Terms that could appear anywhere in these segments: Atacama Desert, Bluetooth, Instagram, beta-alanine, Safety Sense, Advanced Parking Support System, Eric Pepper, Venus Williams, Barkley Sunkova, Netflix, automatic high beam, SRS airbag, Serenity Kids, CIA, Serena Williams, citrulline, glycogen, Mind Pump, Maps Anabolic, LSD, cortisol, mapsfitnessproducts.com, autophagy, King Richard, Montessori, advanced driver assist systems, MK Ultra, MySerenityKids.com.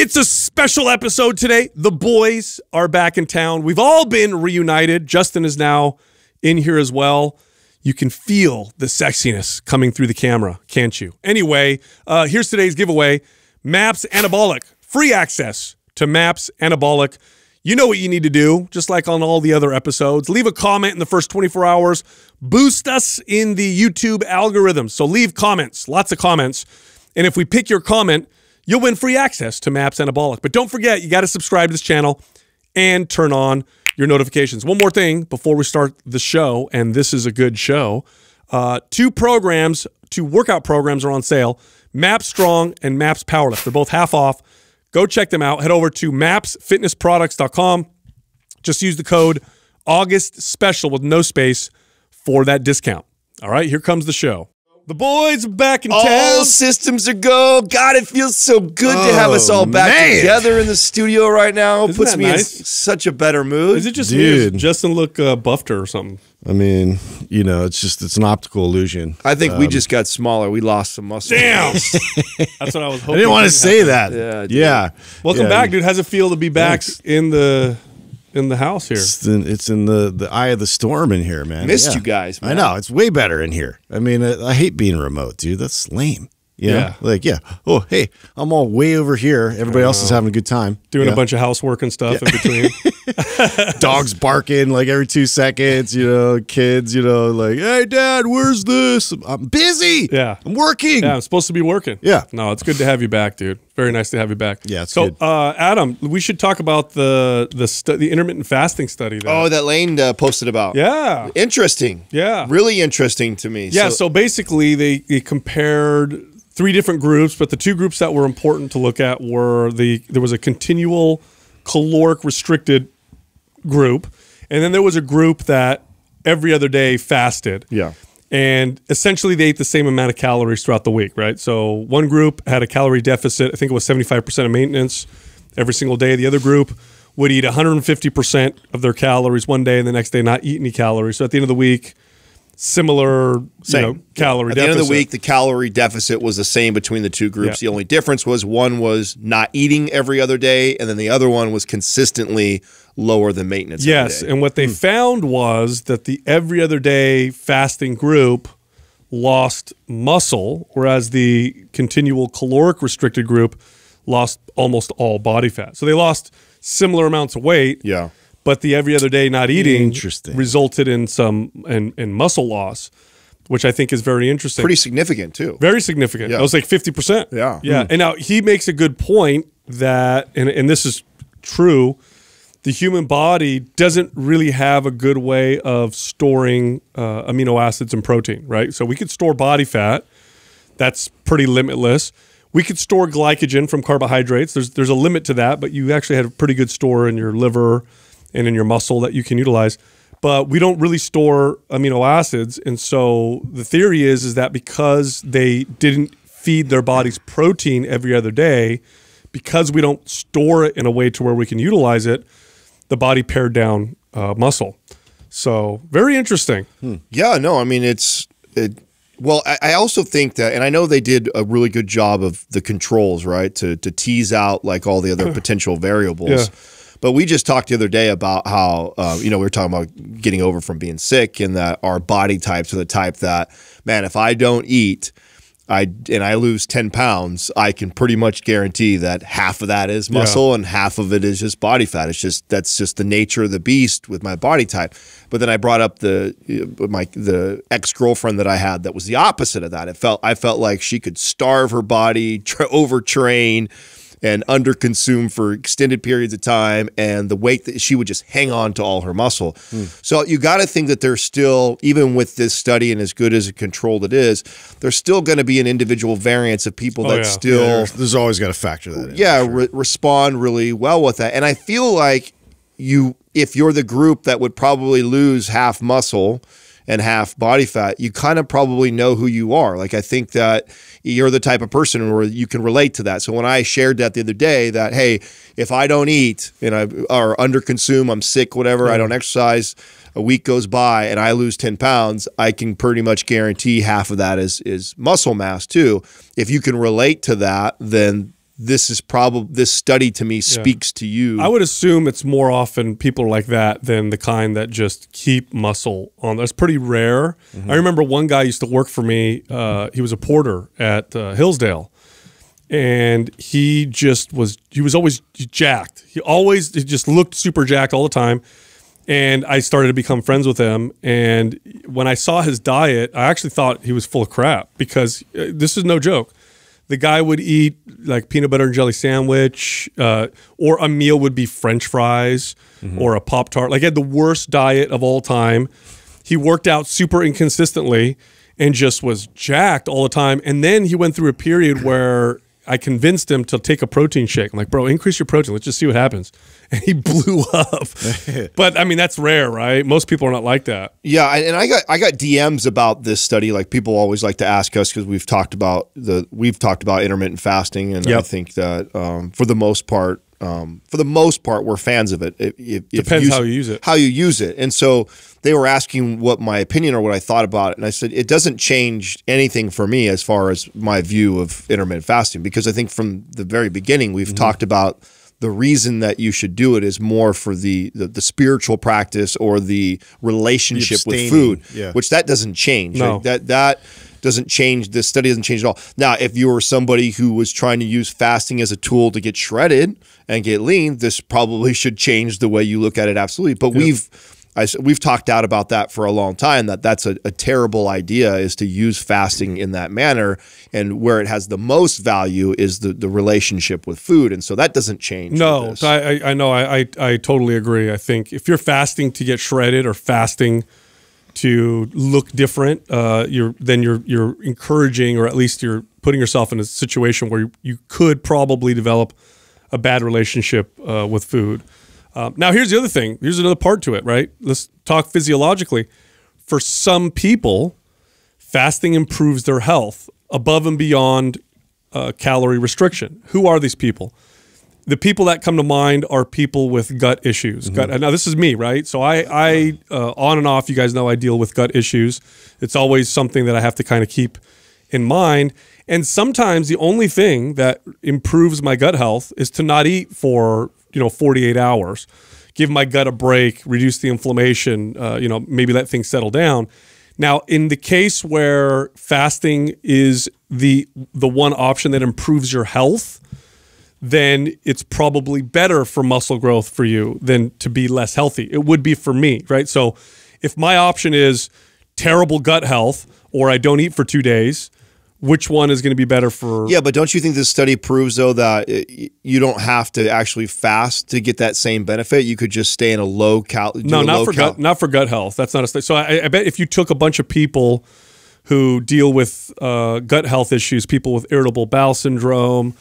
It's a special episode today. The boys are back in town. We've all been reunited. Justin is now in here as well. You can feel the sexiness coming through the camera, can't you? Anyway, here's today's giveaway. MAPS Anabolic. Free access to MAPS Anabolic. You know what you need to do, just like on all the other episodes. Leave a comment in the first 24 hours. Boost us in the YouTube algorithm. So leave comments, lots of comments. And if we pick your comment, you'll win free access to MAPS Anabolic. But don't forget, you got to subscribe to this channel and turn on your notifications. One more thing before we start the show, and this is a good show. Two workout programs are on sale, MAPS Strong and MAPS Powerlift. They're both half off. Go check them out. Head over to mapsfitnessproducts.com. Just use the code AUGUSTSPECIAL with no space for that discount. All right, here comes the show. The boys are back in town. All systems are go. God, it feels so good to have us all back together in the studio right now. It puts me in such a better mood. Is it just me? Does Justin look buffed or something? I mean, you know, it's an optical illusion. I think we just got smaller. We lost some muscle. Damn. That's what I was hoping. I didn't want to say that. Yeah. Welcome back, dude. How's it feel to be back in the house here? It's in the eye of the storm in here, man. Missed you guys, man. I know. It's way better in here. I mean, I hate being remote, dude. That's lame. You know? Oh, hey, I'm all way over here. Everybody else is having a good time. Doing a bunch of housework and stuff in between. Dogs barking like every 2 seconds, you know, kids, you know, like, hey, Dad, where's this? I'm busy. Yeah. I'm working. Yeah, I'm supposed to be working. Yeah. No, it's good to have you back, dude. Very nice to have you back. Yeah, it's good. So, Adam, we should talk about the intermittent fasting study. That Layne posted about. Yeah. Interesting. Yeah. Really interesting to me. Yeah, so basically they compared three different groups, but the two groups that were important to look at were there was a continual caloric restricted group, and then there was a group that every other day fasted. Yeah. And essentially they ate the same amount of calories throughout the week, right? So one group had a calorie deficit. I think it was 75% of maintenance every single day. The other group would eat 150% of their calories one day and the next day not eat any calories. So at the end of the week, calorie deficit. At the end of the week, the calorie deficit was the same between the two groups. Yeah. The only difference was one was not eating every other day, and then the other one was consistently lower than maintenance. Yes, and what they found was that the every other day fasting group lost muscle, whereas the continual caloric restricted group lost almost all body fat. So they lost similar amounts of weight. Yeah. But the every other day not eating resulted in some muscle loss, which I think is very interesting. Pretty significant too. Very significant. Yeah. It was like 50%. Yeah. Yeah. And now he makes a good point that, and this is true, the human body doesn't really have a good way of storing amino acids and protein, right? So we could store body fat. That's pretty limitless. We could store glycogen from carbohydrates. There's a limit to that, but you actually had a pretty good store in your liver and in your muscle that you can utilize, but we don't really store amino acids. And so the theory is that because they didn't feed their bodies protein every other day, because we don't store it in a way to where we can utilize it, the body pared down muscle. So very interesting. Yeah, no, I mean, well, I also think that, and I know they did a really good job of the controls, right? To tease out like all the other potential variables. Yeah. But we just talked the other day about how, you know, we were talking about getting over from being sick, and that our body types are the type that, man, if I don't eat and I lose 10 pounds, I can pretty much guarantee that half of that is muscle and half of it is just body fat. It's just, that's just the nature of the beast with my body type. But then I brought up the ex-girlfriend that I had that was the opposite of that. I felt like she could starve her body, overtrain, and underconsume for extended periods of time, and the weight that she would just hang on to all her muscle. So you got to think that there's still, even with this study and as good as it controlled it is, there's still going to be an individual variance of people that still there's always got to factor that in. Respond really well with that. And I feel like if you're the group that would probably lose half muscle and half body fat, you kind of probably know who you are. Like, I think that you're the type of person where you can relate to that. So when I shared that the other day, that, hey, if I don't eat and or underconsume, I'm sick, whatever, I don't exercise, a week goes by and I lose 10 pounds, I can pretty much guarantee half of that is muscle mass too. If you can relate to that, then this is probably, this study to me speaks to you. I would assume it's more often people like that than the kind that just keep muscle on. That's pretty rare. Mm-hmm. I remember one guy used to work for me. He was a porter at Hillsdale, and he just was, he was always jacked. He always, he just looked super jacked all the time. And I started to become friends with him. And when I saw his diet, I actually thought he was full of crap, because this is no joke. The guy would eat like peanut butter and jelly sandwich, or a meal would be French fries or a Pop-Tart. Like, he had the worst diet of all time. He worked out super inconsistently and just was jacked all the time. And then he went through a period where I convinced him to take a protein shake. I'm like, bro, increase your protein. Let's just see what happens. And he blew up. But I mean, that's rare, right? Most people are not like that. Yeah, and I got DMs about this study. Like, people always like to ask us because we've talked about intermittent fasting, and I think that for the most part, we're fans of it. Depends how you use it. How you use it. And so they were asking what my opinion or what I thought about it. And I said, it doesn't change anything for me as far as my view of intermittent fasting, because I think from the very beginning, we've talked about the reason that you should do it is more for the spiritual practice or the relationship with food, which that doesn't change. No. Right? That doesn't change. This study doesn't change at all. Now, if you were somebody who was trying to use fasting as a tool to get shredded and get lean, this probably should change the way you look at it. Absolutely. But we've talked out about that for a long time, that that's a terrible idea, is to use fasting in that manner. And where it has the most value is the relationship with food. And so that doesn't change. No, I know. I totally agree. I think if you're fasting to get shredded or fasting to look different, then you're encouraging, or at least you're putting yourself in a situation where you could probably develop a bad relationship with food. Now, here's the other thing. Here's another part to it, right? Let's talk physiologically. For some people, fasting improves their health above and beyond calorie restriction. Who are these people? The people that come to mind are people with gut issues. Now, this is me, right? So I on and off, you guys know I deal with gut issues. It's always something that I have to kind of keep in mind. And sometimes the only thing that improves my gut health is to not eat for, you know, 48 hours, give my gut a break, reduce the inflammation, you know, maybe let things settle down. Now, in the case where fasting is the one option that improves your health, then it's probably better for muscle growth for you than to be less healthy. It would be for me, right? So if my option is terrible gut health or I don't eat for 2 days, which one is going to be better for... Yeah, but don't you think this study proves, though, that you don't have to actually fast to get that same benefit? You could just stay in a low calorie... No, not for gut health. That's not a study. So I bet if you took a bunch of people who deal with gut health issues, people with irritable bowel syndrome,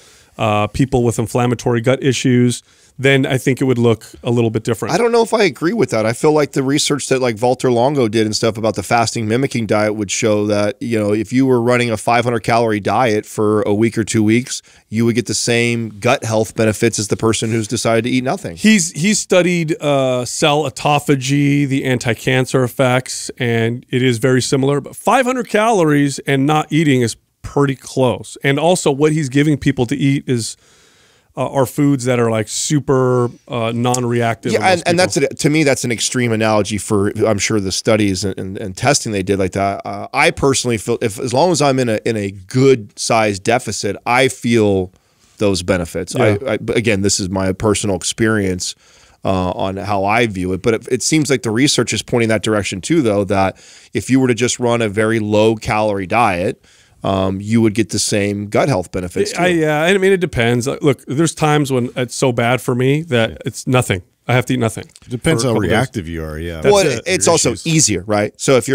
people with inflammatory gut issues, then I think it would look a little bit different. I don't know if I agree with that. I feel like the research that like Walter Longo did and stuff about the fasting mimicking diet would show that, you know, if you were running a 500-calorie diet for a week or 2 weeks, you would get the same gut health benefits as the person who's decided to eat nothing. He's studied cell autophagy, the anti-cancer effects, and it is very similar. But 500 calories and not eating is pretty close. And also what he's giving people to eat is are foods that are like super non-reactive. Yeah, and that's a, to me, that's an extreme analogy for, I'm sure, the studies and testing they did like that. I personally feel as long as I'm in a good size deficit, I feel those benefits. Yeah. Again, this is my personal experience on how I view it. But it seems like the research is pointing that direction too, though, that if you were to just run a very low calorie diet, you would get the same gut health benefits. Yeah, I mean, it depends. Look, there's times when it's so bad for me that it's nothing. I have to eat nothing. Depends how reactive you are. Yeah. Well, it's also easier, right? So if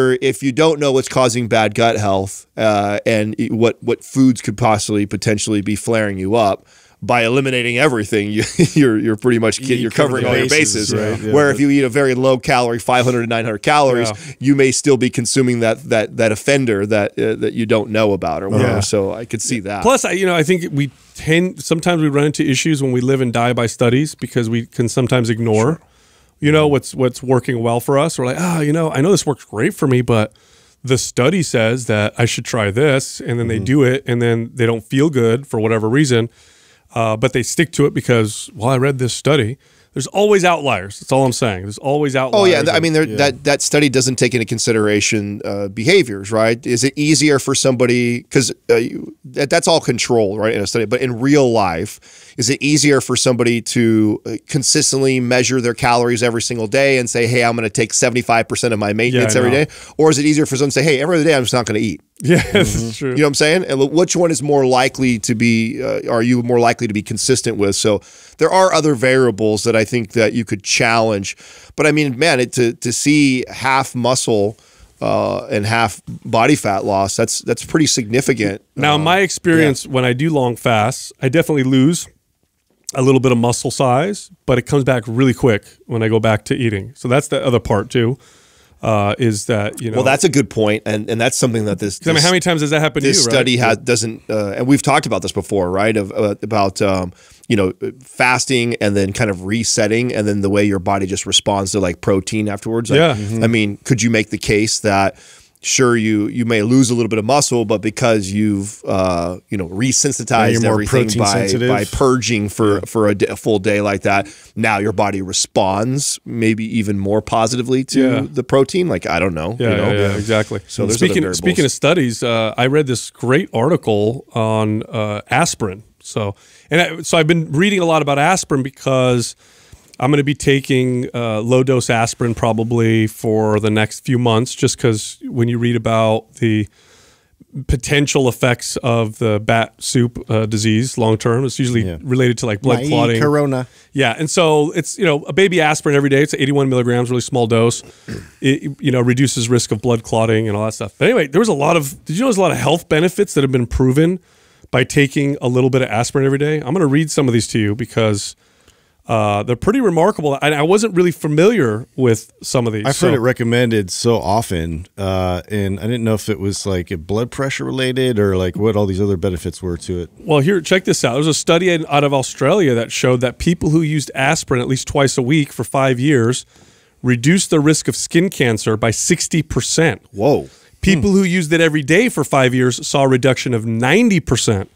you don't know what's causing bad gut health and what foods could potentially be flaring you up, by eliminating everything, you're pretty much you're covering all your bases. Right? Yeah. Where if you eat a very low calorie, 500 to 900 calories, you may still be consuming that offender that you don't know about or whatever. Yeah. So I could see that. Plus, I think sometimes we run into issues when we live and die by studies, because we can sometimes ignore, what's working well for us. We're like, I know this works great for me, but the study says that I should try this, and then they do it, and then they don't feel good for whatever reason. But they stick to it because, well, I read this study. There's always outliers. That's all I'm saying. There's always outliers. Oh, yeah. I mean, that study doesn't take into consideration behaviors, right? Is it easier for somebody, because that's all control, right, in a study. But in real life, is it easier for somebody to consistently measure their calories every single day and say, hey, I'm going to take 75% of my maintenance every day? Or is it easier for someone to say, hey, every other day I'm just not going to eat? Yeah, that's true. You know what I'm saying? And which one is more likely to be, are you more likely to be consistent with? So there are other variables that I think that you could challenge. But I mean, man, to see half muscle and half body fat loss, that's pretty significant. Now, my experience when I do long fasts, I definitely lose a little bit of muscle size, but it comes back really quick when I go back to eating. So that's the other part too. Is that, you know? Well, that's a good point, and that's something that this. I mean, how many times has that happened? This to you, right? Study has doesn't, and we've talked about this before, right? Of about you know, fasting and then kind of resetting, and then the way your body just responds to like protein afterwards. Like, yeah, I mean, could you make the case that? Sure, you may lose a little bit of muscle, but because you've you know, resensitized everything by purging for a full day like that, now your body responds maybe even more positively to the protein. Like, I don't know, you know? Yeah, exactly. So speaking of studies, I read this great article on aspirin. So so I've been reading a lot about aspirin because I'm going to be taking low-dose aspirin probably for the next few months, just because when you read about the potential effects of the bat soup disease long-term, it's usually related to like blood clotting. Corona. Yeah, and so it's, you know, a baby aspirin every day. It's 81 milligrams, really small dose. It, you know, reduces risk of blood clotting and all that stuff. But anyway, there was a lot of, did you know there's a lot of health benefits that have been proven by taking a little bit of aspirin every day? I'm going to read some of these to you because... they're pretty remarkable. I wasn't really familiar with some of these. I've heard it recommended so often, and I didn't know if it was like a blood pressure related or like what all these other benefits were to it. Well, here, check this out. There was a study out of Australia that showed that people who used aspirin at least twice a week for 5 years reduced the risk of skin cancer by 60%. Whoa. People who used it every day for 5 years saw a reduction of 90%.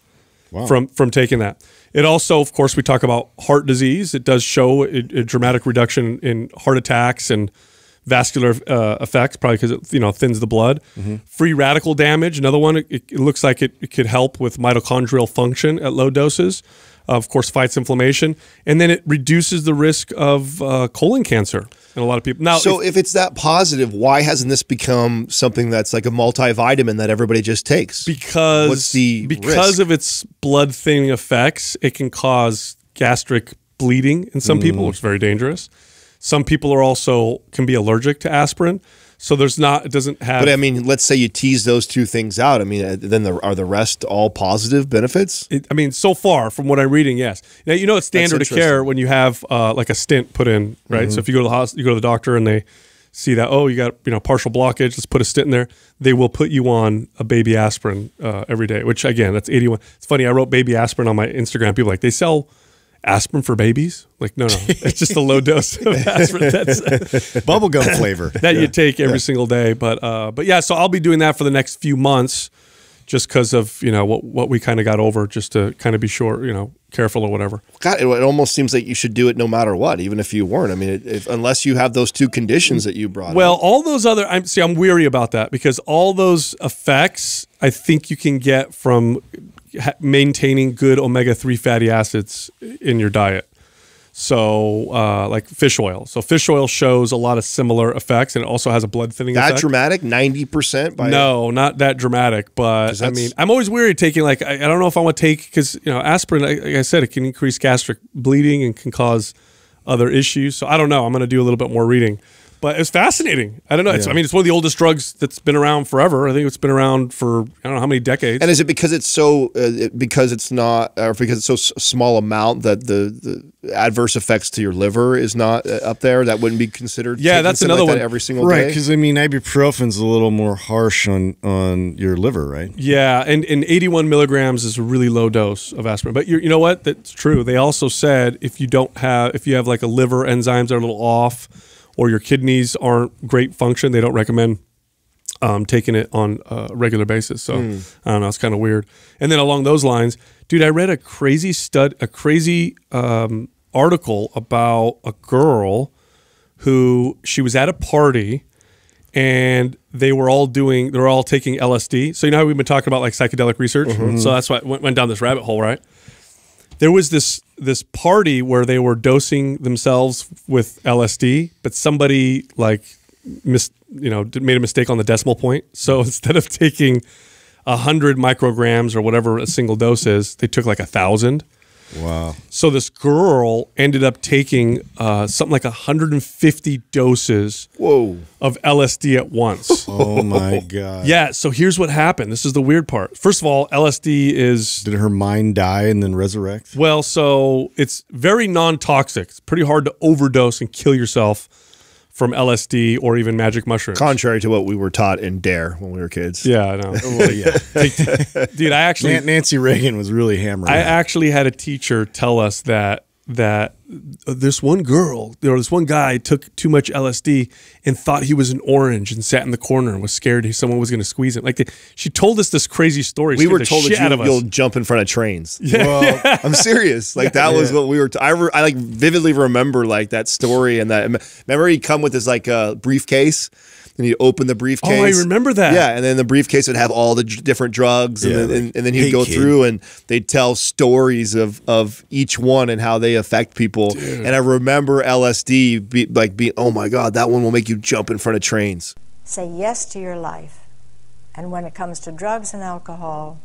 Wow. From taking that. It also, of course, we talk about heart disease. It does show a dramatic reduction in heart attacks and vascular effects, probably because it, you know, thins the blood. Free radical damage, another one. It looks like it could help with mitochondrial function at low doses. Of course, fights inflammation, and then it reduces the risk of colon cancer in a lot of people. Now, so if it's that positive, why hasn't this become something that's like a multivitamin that everybody just takes? Because what's the risk? Of its blood thinning effects, it can cause gastric bleeding in some people, which is very dangerous. Some people are also can be allergic to aspirin. So there's not, it doesn't have. But I mean, let's say you tease those two things out. I mean, then are the rest all positive benefits? I mean, so far from what I'm reading, yes. Now, you know, it's standard of care when you have like a stent put in, right? So if you go to the hospital, you go to the doctor and they see that, oh, you got, you know, partial blockage, let's put a stent in there. They will put you on a baby aspirin every day, which again, that's 81. It's funny, I wrote baby aspirin on my Instagram. People are like, they sell aspirin for babies? Like, no, it's just a low dose of aspirin. That's bubblegum flavor that you take every single day. But yeah, so I'll be doing that for the next few months, just because of, you know, what we kind of got over, just to kind of be sure, you know, careful or whatever. God, it almost seems like you should do it no matter what, even if you weren't. I mean, unless you have those two conditions that you brought up. Well, all those other, I'm weary about that, because all those effects I think you can get from maintaining good omega-3 fatty acids in your diet. So like fish oil. So fish oil shows a lot of similar effects, and it also has a blood thinning effect. That dramatic? 90%? No, not that dramatic. But I mean, I'm always weary of taking, like, I don't know if I want to take, because, you know, aspirin, like I said, it can increase gastric bleeding and can cause other issues. So I don't know. I'm going to do a little bit more reading. But it's fascinating. I don't know. It's, I mean, it's one of the oldest drugs that's been around forever. I think it's been around for, I don't know how many decades. And is it because it's so, because it's not, or because it's so small amount that the adverse effects to your liver is not up there? That wouldn't be considered? Yeah, that's another one. Every single day? Right, because I mean, ibuprofen's a little more harsh on your liver, right? Yeah, and 81 milligrams is a really low dose of aspirin. But you know what? That's true. They also said if you have like a liver enzymes that are a little off, or your kidneys aren't great function, they don't recommend taking it on a regular basis. So I don't know, it's kind of weird. And then along those lines, dude, I read a crazy article about a girl who she was at a party and they were all taking LSD. So you know how we've been talking about like psychedelic research? So that's why I went down this rabbit hole, right? There was this party where they were dosing themselves with LSD, but somebody like made a mistake on the decimal point. So instead of taking 100 micrograms or whatever a single dose is, they took like 1,000. Wow. So this girl ended up taking something like 150 doses of LSD at once. Oh my God. Yeah, so here's what happened. This is the weird part. First of all, LSD is... Did her mind die and then resurrect? Well, so it's very non-toxic. It's pretty hard to overdose and kill yourself from LSD or even magic mushrooms. Contrary to what we were taught in DARE when we were kids. Yeah, I know. Well, yeah. Dude, I actually... Nancy Reagan was really hammering. I actually had a teacher tell us that this one girl, or this one guy took too much LSD and thought he was an orange and sat in the corner and was scared someone was going to squeeze it. Like she told us this crazy story. We were told that you'll jump in front of trains. Yeah. Well, yeah. I'm serious. Like that was what we were. I like vividly remember like that story and that. Remember he'd come with this like briefcase. And he'd open the briefcase. Oh, I remember that. Yeah, and then the briefcase would have all the different drugs, and, then he'd go through and they'd tell stories of each one and how they affect people. Dude. And I remember LSD being, oh my God, that one will make you jump in front of trains. Say yes to your life. And when it comes to drugs and alcohol,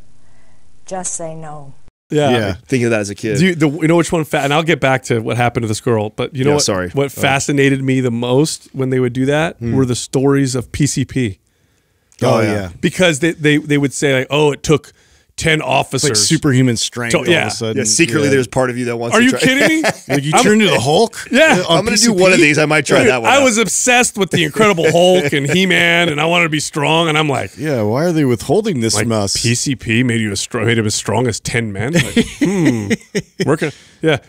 just say no. Yeah, yeah. Thinking of that as a kid. You know which one? And I'll get back to what happened to this girl. But you know what fascinated me the most when they would do that were the stories of PCP. Oh, yeah. Because they would say, like, oh, it took 10 officers. Like superhuman strength all of a sudden. Yeah, secretly there's part of you that wants to try. Are you kidding me? Like you turn into the Hulk? Yeah. I'm going to do one of these. I might try that one. I was obsessed with the Incredible Hulk and He-Man, and I wanted to be strong, and I'm like... Yeah, why are they withholding this from us? PCP made you made him as strong as 10 men? Like,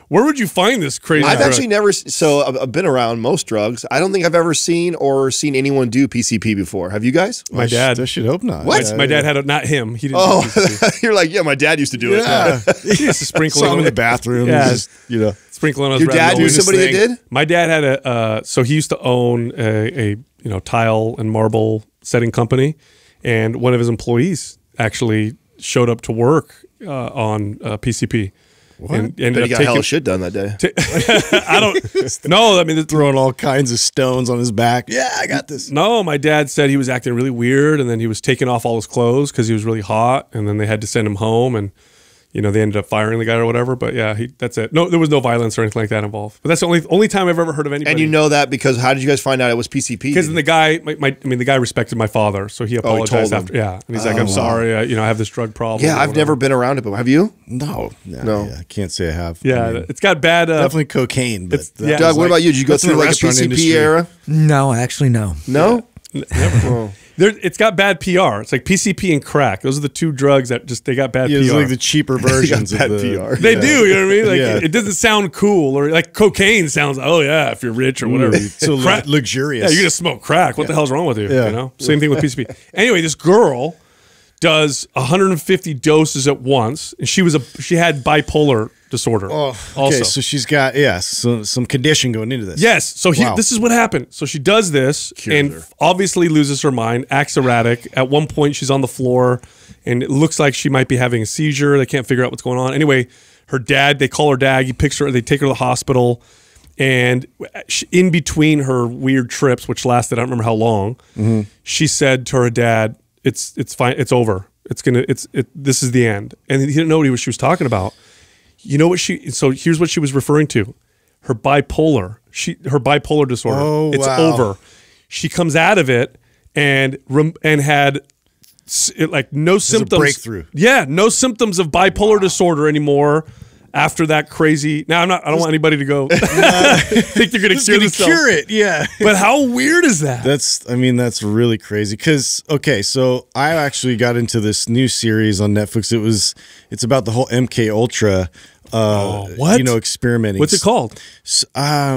where would you find this crazy drug? I've actually never... So I've been around most drugs. I don't think I've ever seen anyone do PCP before. Have you guys? My dad. I should hope not. What? My dad had it. Not him. He didn't do PCP. You're like, yeah, my dad used to do it. He used to sprinkle him in the bathroom. Yeah. Just, you know, sprinkling on his Your dad knew somebody that did? My dad had a, so he used to own a you know, tile and marble setting company. And one of his employees actually showed up to work on PCP. What? And he got hella shit done that day. I don't know. I mean, they're throwing all kinds of stones on his back. Yeah, I got this. No, my dad said he was acting really weird, and then he was taking off all his clothes because he was really hot, and then they had to send him home, and you know they ended up firing the guy or whatever. But yeah, that's it. No, there was no violence or anything like that involved. But that's the only time I've ever heard of anybody. And you know that because how did you guys find out it was PCP? Because then the guy, the guy respected my father, so he apologized after. Yeah, and he's like, "I'm sorry, you know, I have this drug problem." Yeah, I've never been around it, but have you? No, no, I can't say I have. Yeah, I mean, it's got bad. Definitely cocaine. But Doug, what about you? Did you go through like a PCP era? No, actually, no. No, never. It's got bad PR. It's like PCP and crack. Those are the two drugs that just, they got bad PR. It's like the cheaper versions of the PR. They do, you know what I mean? Like it doesn't sound cool, or like cocaine sounds, oh yeah, if you're rich or whatever. So luxurious. Yeah, you're going to smoke crack. What the hell's wrong with you? You know? Same thing with PCP. Anyway, this girl does 150 doses at once, and she had bipolar disorder. Oh, okay, also. So she's got some condition going into this. Yes, so this is what happened. So she does this and obviously loses her mind, acts erratic. At one point she's on the floor and it looks like she might be having a seizure. They can't figure out what's going on. Anyway, her dad, they call her dad, he picks her, they take her to the hospital, and in between her weird trips, which lasted I don't remember how long, she said to her dad, it's fine, it's over. This is the end." And he didn't know what she was talking about. You know what so here's what she was referring to. Her bipolar disorder. Oh, it's over. She comes out of it and had like no symptoms. A breakthrough. Yeah, no symptoms of bipolar disorder anymore after that crazy. Now I don't want anybody to go think you're going to cure it. Yeah. But how weird is that? That's really crazy cuz so I actually got into this new series on Netflix. It's about the whole MK Ultra experimenting. What's it called? I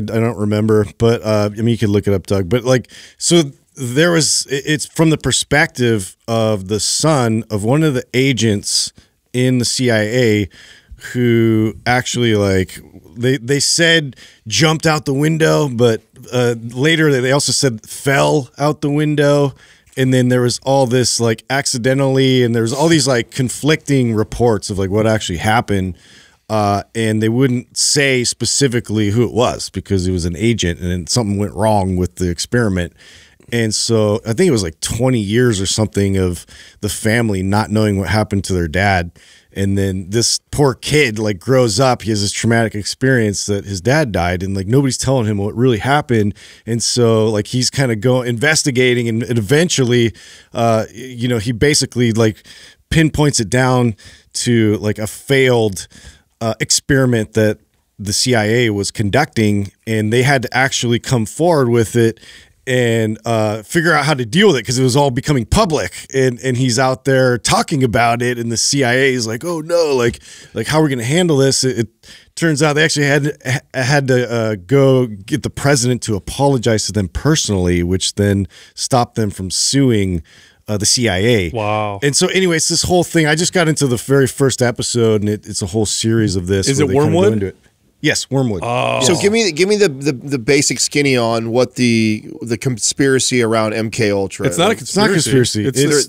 don't remember, but I mean you could look it up, Doug. But like so there was, it's from the perspective of the son of one of the agents in the CIA who actually, like, they said jumped out the window, but later they also said fell out the window. And then there was all this, like, accidentally, and there's all these, like, conflicting reports of, like, what actually happened. And they wouldn't say specifically who it was because it was an agent, and then something went wrong with the experiment. And so I think it was like 20 years or something of the family not knowing what happened to their dad. And then this poor kid, like, grows up. He has this traumatic experience that his dad died, and, like, nobody's telling him what really happened. And so, like, he's kind of investigating, and eventually, you know, he basically, like, pinpoints it down to, like, a failed experiment that the CIA was conducting, and they had to actually come forward with it and figure out how to deal with it because it was all becoming public, and he's out there talking about it, and the CIA is like, oh no, like how are we going to handle this? It turns out they actually had to go get the president to apologize to them personally, which then stopped them from suing the CIA. Wow. And so anyways, this whole thing, I just got into the very first episode, and it's a whole series of this. Is it Wormwood? Yes, Wormwood. Oh. So give me the basic skinny on what the conspiracy around MK Ultra. It's not a conspiracy. There's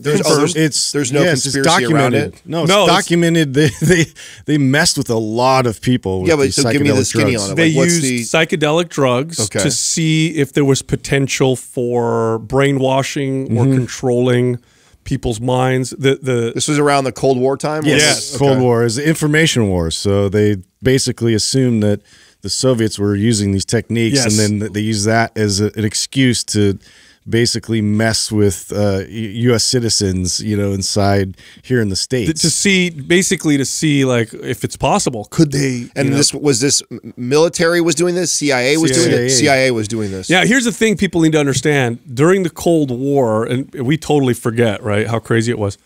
no conspiracy around it. No, it's documented. They messed with a lot of people. Yeah, but so give me the skinny on it. They used psychedelic drugs to see if there was potential for brainwashing or controlling people's minds. This was around the Cold War time? Yes. Cold War is the information war. So they basically assumed that the Soviets were using these techniques, and then they used that as an excuse to basically mess with U.S. citizens, you know, inside here in the States. To see, basically to see, like, if it's possible. Could they? And this was this military was doing this? CIA was doing it? CIA was doing this. Yeah, here's the thing people need to understand. During the Cold War, and we totally forget, right, how crazy it was.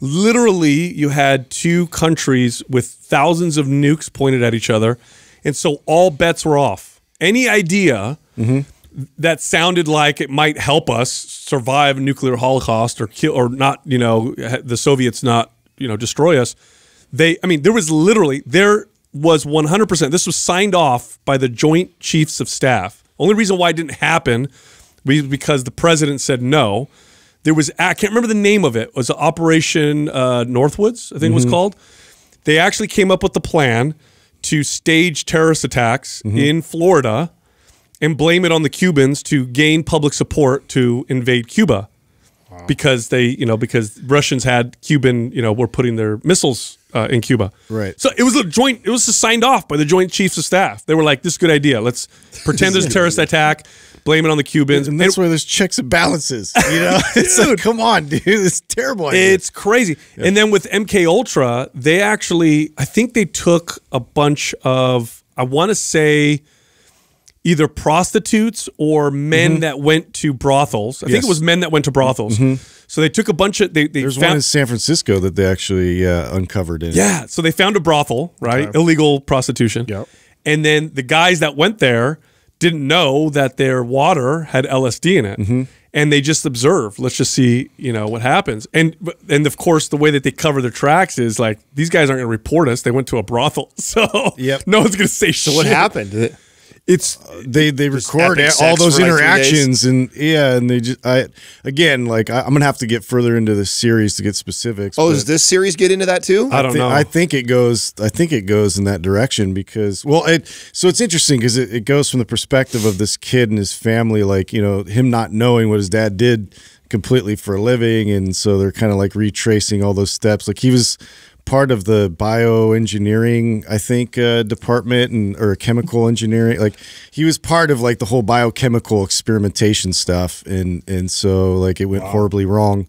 Literally, you had two countries with thousands of nukes pointed at each other, and so all bets were off. Any idea that sounded like it might help us survive a nuclear holocaust or kill or not, you know, the Soviets not, you know, destroy us. I mean, there was 100%. This was signed off by the Joint Chiefs of Staff. Only reason why it didn't happen was because the president said no. There was, I can't remember the name of it. It was Operation Northwoods, I think it was called. They actually came up with the plan to stage terrorist attacks in Florida and blame it on the Cubans to gain public support to invade Cuba, because they, you know, because Russians had Cuban, you know, were putting their missiles in Cuba. Right. So it was a joint. It was signed off by the Joint Chiefs of Staff. They were like, "This is a good idea. Let's pretend there's a terrorist attack, blame it on the Cubans." And that's where there's checks and balances. You know, it's like, come on, dude, it's terrible. It's crazy. Yeah. And then with MK Ultra, they actually, I think they took a bunch of, I want to say, either prostitutes or men that went to brothels. I think it was men that went to brothels. So they took a bunch of... There's one in San Francisco that they actually uncovered. Yeah, so they found a brothel, right? Illegal prostitution. Yep. And then the guys that went there didn't know that their water had LSD in it. And they just observed. Let's just see, you know, what happens. And of course, the way that they cover their tracks is like, these guys aren't going to report us. They went to a brothel. So no one's going to say shit. What happened? It's they record all those interactions, and and they just again, like, I'm gonna have to get further into the series to get specifics. Oh, does this series get into that too? I don't know. I think it goes in that direction because, well, so it's interesting because it goes from the perspective of this kid and his family, like, you know, him not knowing what his dad did completely for a living, and so they're kind of like retracing all those steps. Like, he was part of the bioengineering, I think, department, or chemical engineering. Like, he was part of, like, the whole biochemical experimentation stuff, and so, like, it went horribly wrong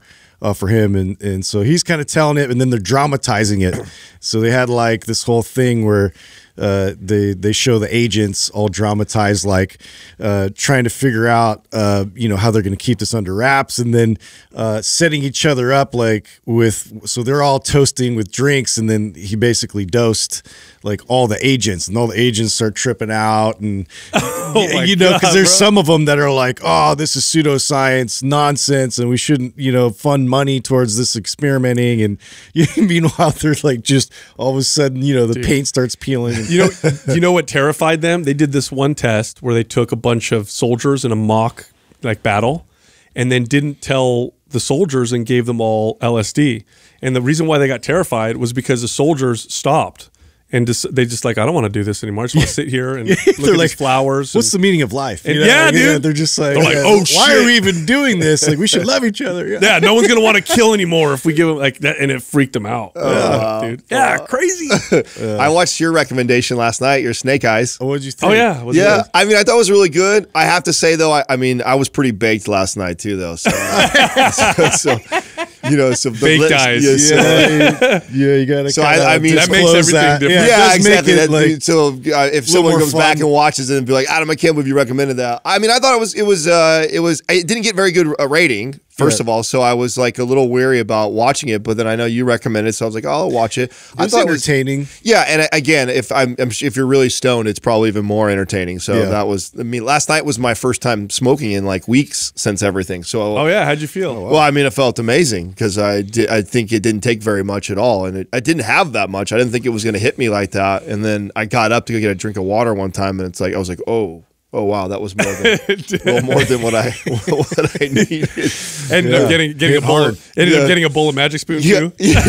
for him, and so he's kind of telling it, and then they're dramatizing it. So they had, like, this whole thing where they show the agents all dramatized, like, trying to figure out, you know, how they're going to keep this under wraps, and then setting each other up, like, with, so they're all toasting with drinks, and then he basically dosed, like, all the agents, and all the agents start tripping out, and you know, because there's some of them that are like, oh, this is pseudoscience nonsense, and we shouldn't, you know, fund money towards this experimenting. And meanwhile, they're like, just all of a sudden, you know, the paint starts peeling. You know what terrified them? They did this one test where they took a bunch of soldiers in a mock like battle, and then didn't tell the soldiers and gave them all LSD. And the reason why they got terrified was because the soldiers stopped. And they just like, I don't want to do this anymore. I just want to sit here and look at these flowers. What's the meaning of life? You know? Yeah, like, dude. Yeah, they're just like, oh, shit. Why are we even doing this? Like, we should love each other. Yeah, no one's going to want to kill anymore if we give them like that. And it freaked them out. Dude. Yeah, crazy. I watched your recommendation last night, your Snake Eyes. Oh, what did you think? Oh, yeah. Yeah, I mean, I thought it was really good. I have to say, though, I mean, I was pretty baked last night, too, though. So, you know, some baked eyes. Yeah, you got to I mean, that makes everything different. Yeah, exactly. So if someone comes back and watches it and be like, Adam, I can't believe you recommended that. I mean, I thought it didn't get very good rating, first of all, so I was like a little weary about watching it. But then I know you recommended it, so I was like, oh, I'll watch it. I thought it was entertaining. Yeah, and again, if you're really stoned, it's probably even more entertaining. So that was, I mean, last night was my first time smoking in like weeks since everything. So oh yeah, how'd you feel? Well, I mean, it felt amazing because I think it didn't take very much at all, and I didn't have that much. I didn't think it was going to hit me like that. And then I got up to go get a drink of water one time, and it's like I was like, oh wow, that was more than more than what I needed. Ended up getting a bowl. Ended up getting a bowl of Magic Spoon too. Yeah,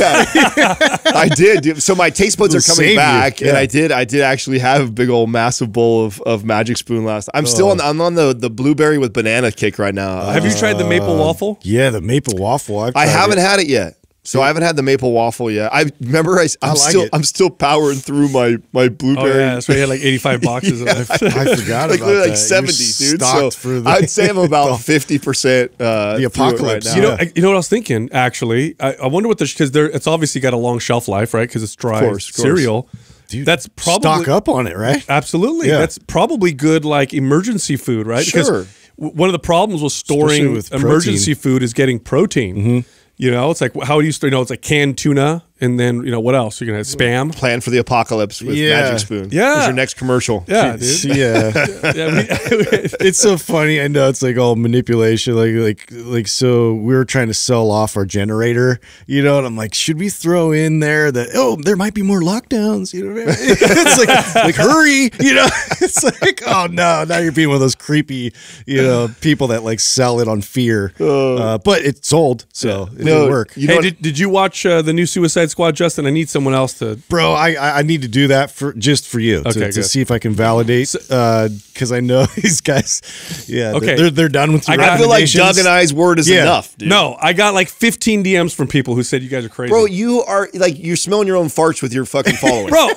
I did. Dude. So my taste buds are coming back, and I did actually have a big old massive bowl of Magic Spoon last. I'm still on. I'm on the blueberry with banana kick right now. Have you tried the maple waffle? Yeah, the maple waffle. I haven't had it yet. So I haven't had the maple waffle yet. I remember I'm still powering through my blueberry. Oh yeah, that's right. You had like 85 boxes of it. I forgot about that. Like 70, dude. So I'd say I'm about 50% the apocalypse. Right now. You know what I was thinking? Actually, I wonder what because it's obviously got a long shelf life, right? Because it's dry cereal. Dude, that's probably stock up on it, right? Absolutely. Yeah. That's probably good, like emergency food, right? Sure. Because one of the problems with storing with emergency food is getting protein. Mm-hmm. You know, it's like, how do you start? You know, it's like canned tuna, and then, you know, what else? You're going to have spam? Plan for the apocalypse with Magic Spoon. Yeah. It's your next commercial. Yeah, dude. Yeah. It's so funny. I know it's like all manipulation. Like, so we were trying to sell off our generator, you know, and I'm like, should we throw in there that, oh, there might be more lockdowns? You know what I mean? It's like, hurry, you know? It's like, oh, no, now you're being one of those creepy, you know, people that like sell it on fear. But it sold, so it didn't work. You know, hey, did you watch the new Suicide Squad, Justin? I need someone else to. Bro, I need to do that for you to see if I can validate because I know these guys. Yeah, they're done with. I feel like Doug and I's word is enough. Dude. No, I got like 15 DMs from people who said you guys are crazy. Bro, you are like you're smelling your own farts with your fucking followers, bro.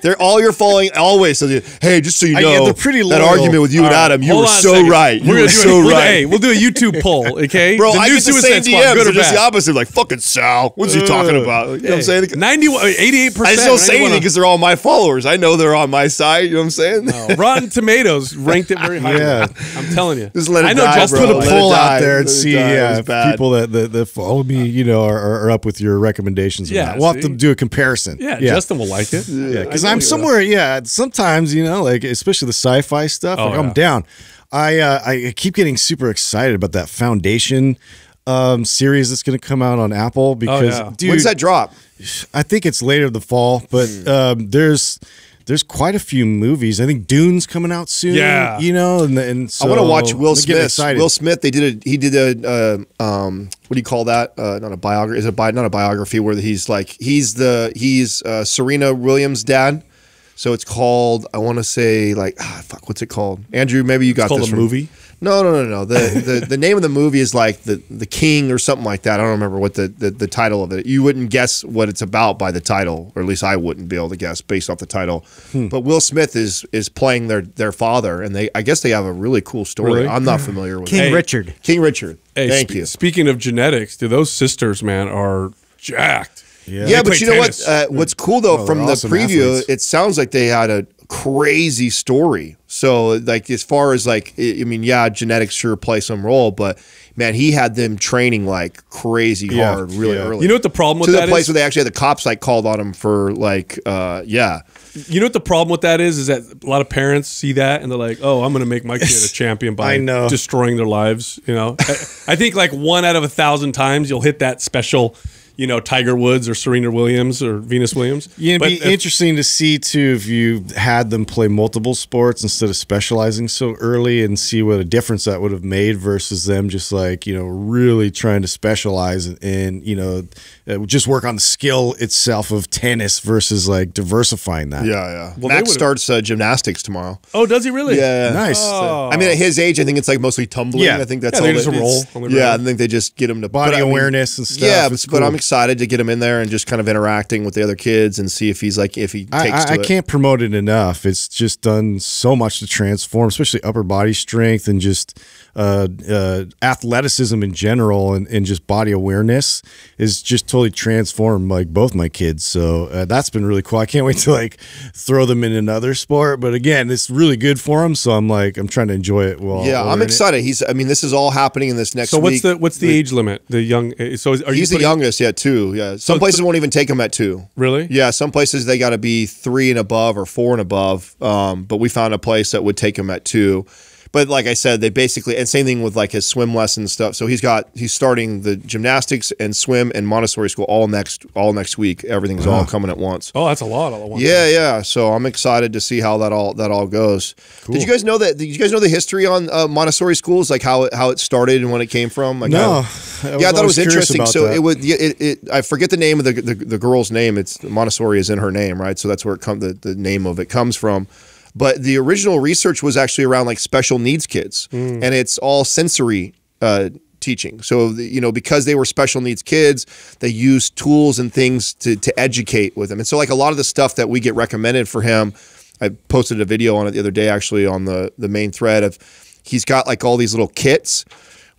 They're all you're following always. So hey, just so you know, they're pretty loyal. That argument with you and Adam, you were so right. You were so right. Hey, we'll do a YouTube poll, okay? Bro, I get the same DMs. Are just the opposite. Like fucking Sal, what's he talking about? You know what I'm saying? 88%. I just don't say anything because they're all my followers. I know they're on my side. You know what I'm saying? No. Rotten Tomatoes ranked it very high. Yeah. I'm telling you. Just let it die, just put a poll out there and see people that follow me, you know, are up with your recommendations. Yeah, we'll have to do a comparison. Yeah, Justin will like it. Yeah, because I'm somewhere. Yeah, sometimes, you know, like especially the sci-fi stuff. Like, I'm down. I keep getting super excited about that Foundation series that's going to come out on Apple because dude, when's that drop? I think it's later the fall, but there's quite a few movies. I think Dune's coming out soon. Yeah, you know, and so I want to watch Will Smith. Will Smith, he did a what do you call that? Not a biography. Is it not a biography where he's like he's Serena Williams' dad. So it's called, I want to say, like, fuck, what's it called? Andrew, maybe you got this. It's called a movie? No. The name of the movie is like the King or something like that. I don't remember what the title of it. You wouldn't guess what it's about by the title, or at least I wouldn't be able to guess based off the title. But Will Smith is playing their father, and I guess they have a really cool story. Really? I'm not familiar with King Richard. King Richard. Hey, thank you. Speaking of genetics, dude, those sisters, man, are jacked. Yeah, but you know what? What's cool though, from the preview, athletes. It sounds like they had a crazy story. So like, as far as like, I mean, yeah, genetics sure play some role, but man, he had them training like crazy hard really early. You know what the problem with that is? To the place where they actually had the cops like called on him for like, You know what the problem with that is? Is that a lot of parents see that and they're like, oh, I'm going to make my kid a champion by destroying their lives. You know, I think like 1 out of 1,000 times you'll hit that special, you know, Tiger Woods or Serena Williams or Venus Williams. Yeah, it'd be interesting to see too if you had them play multiple sports instead of specializing so early, and see what a difference that would have made versus them just like, you know, really trying to specialize and, you know, just work on the skill itself of tennis versus like diversifying that. Yeah, yeah. Well, Max starts gymnastics tomorrow. Oh, does he really? Yeah. Nice. Oh. I mean, at his age, I think it's like mostly tumbling. Yeah. I think that's all they just roll. Yeah, I think they just get him to body awareness and stuff. Yeah, but I'm excited to get him in there and just kind of interacting with the other kids and see if he's like, if he takes to it. I can't promote it enough. It's just done so much to transform, especially upper body strength and just athleticism in general, and just body awareness is just totally transformed like both my kids. So that's been really cool. I can't wait to like throw them in another sport, but again, it's really good for them. So I'm like, I'm trying to enjoy it. Well, yeah, I'm excited. I mean, this is all happening in this next week. So what's the age limit? The young, so are you the youngest? Yeah. 2. Yeah. Some places won't even take them at 2. Really? Yeah. Some places they got to be 3 and above or 4 and above. But we found a place that would take them at 2. But like I said, they basically, and same thing with like his swim lessons stuff. So he's starting the gymnastics and swim and Montessori school all next week. Everything's all coming at once. Oh, that's a lot all at once. Yeah, yeah. So I'm excited to see how that all goes. Cool. Did you guys know that? Did you guys know the history on Montessori schools, like how it started and when it came from? Like, no. Yeah, I thought it was interesting. So that. I forget the name of the girl's name. It's Montessori is in her name, right? So that's where it the name of it comes from. But the original research was actually around like special needs kids, and it's all sensory teaching. So, you know, because they were special needs kids, they used tools and things to educate with them. And so like a lot of the stuff that we get recommended for him, I posted a video on it the other day, actually on the main thread of, he's got like all these little kits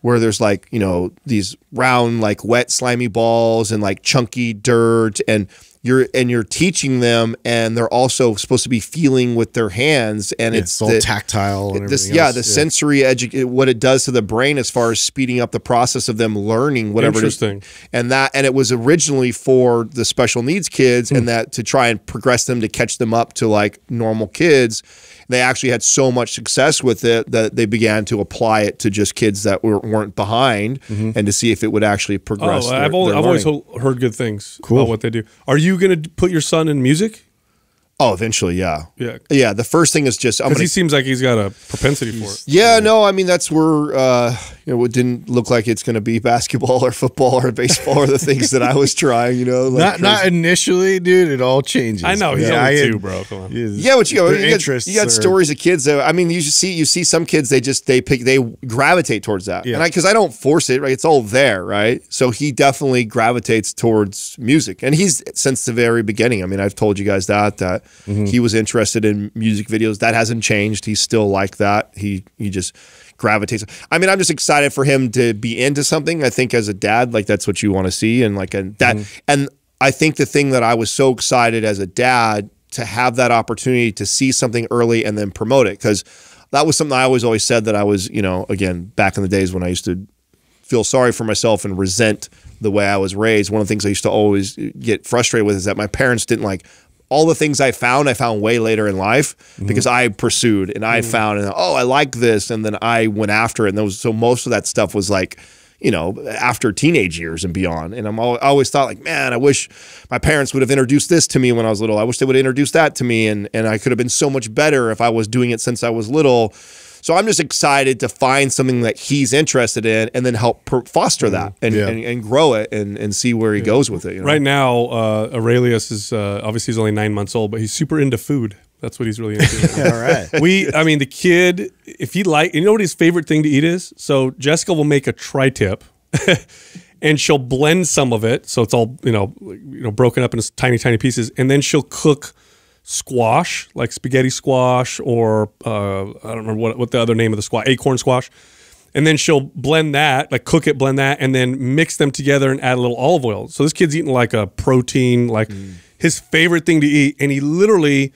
where there's like, you know, these round, like wet, slimy balls and like chunky dirt, and you're teaching them, and they're also supposed to be feeling with their hands, and it's all tactile and everything else. The sensory what it does to the brain as far as speeding up the process of them learning whatever it is. And it was originally for the special needs kids, and that to try and progress them to catch them up to like normal kids. They actually had so much success with it that they began to apply it to just kids that weren't behind, and to see if it would actually progress. Oh, I've always heard good things about what they do. Are you going to put your son in music? Oh, eventually, yeah. Yeah. Yeah, the first thing is just... Because he seems like he's got a propensity for it. Yeah, no, I mean, that's where... you know, it didn't look like it's going to be basketball or football or baseball or the things that I was trying, you know. Like not initially, dude. It all changes. I know. He's only 2, bro. Come on. Yeah, but you got stories of kids that, I mean, you see some kids, they gravitate towards that. Yeah. And because I don't force it, right? It's all there, right? So he definitely gravitates towards music. And he's, since the very beginning, I mean, I've told you guys that he was interested in music videos. That hasn't changed. He's still like that. He just... gravitates. I mean, I'm just excited for him to be into something. I think as a dad, like that's what you want to see, and like and I think the thing that I was so excited as a dad to have that opportunity to see something early and then promote it, because that was something I always said that I was, you know, again, back in the days when I used to feel sorry for myself and resent the way I was raised. One of the things I used to always get frustrated with is that my parents didn't like. All the things I found way later in life because I pursued and I found, and oh, I like this, and then I went after it. And so most of that stuff was like, you know, after teenage years and beyond. And I always thought like, man, I wish my parents would have introduced this to me when I was little. I wish they would have introduced that to me, and I could have been so much better if I was doing it since I was little. So I'm just excited to find something that he's interested in, and then help foster that and grow it and see where he goes with it. You know? Right now, Aurelius is obviously he's only 9 months old, but he's super into food. That's what he's really into. All right. I mean, the kid, if he like, you know what his favorite thing to eat is? So Jessica will make a tri-tip, and she'll blend some of it, so it's all broken up into tiny pieces, and then she'll cook squash, like spaghetti squash, or I don't remember what the other name of the squash, acorn squash, and then she'll blend that, like cook it, blend that, and then mix them together and add a little olive oil. So this kid's eating like a protein, like his favorite thing to eat, and he literally,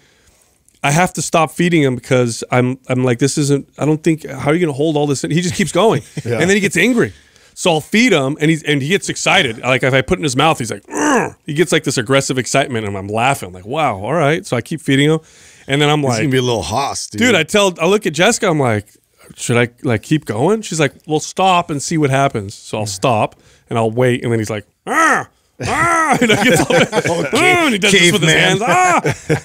I have to stop feeding him because I'm like, this isn't, I don't think, how are you going to hold all this in? He just keeps going. Yeah. And then he gets angry. So I'll feed him, and he gets excited. Like, if I put it in his mouth, he's like, "Urgh!" He gets like this aggressive excitement, and I'm laughing. I'm like, wow, all right. So I keep feeding him, and then I'm like, it's gonna be a little hoss, dude. Dude, I look at Jessica. I'm like, should I like keep going? She's like, well, stop and see what happens. So I'll stop and I'll wait, and then he's like, "Urgh! Urgh!" And I get all like, "Urgh!" And he does this with his hands. Ah!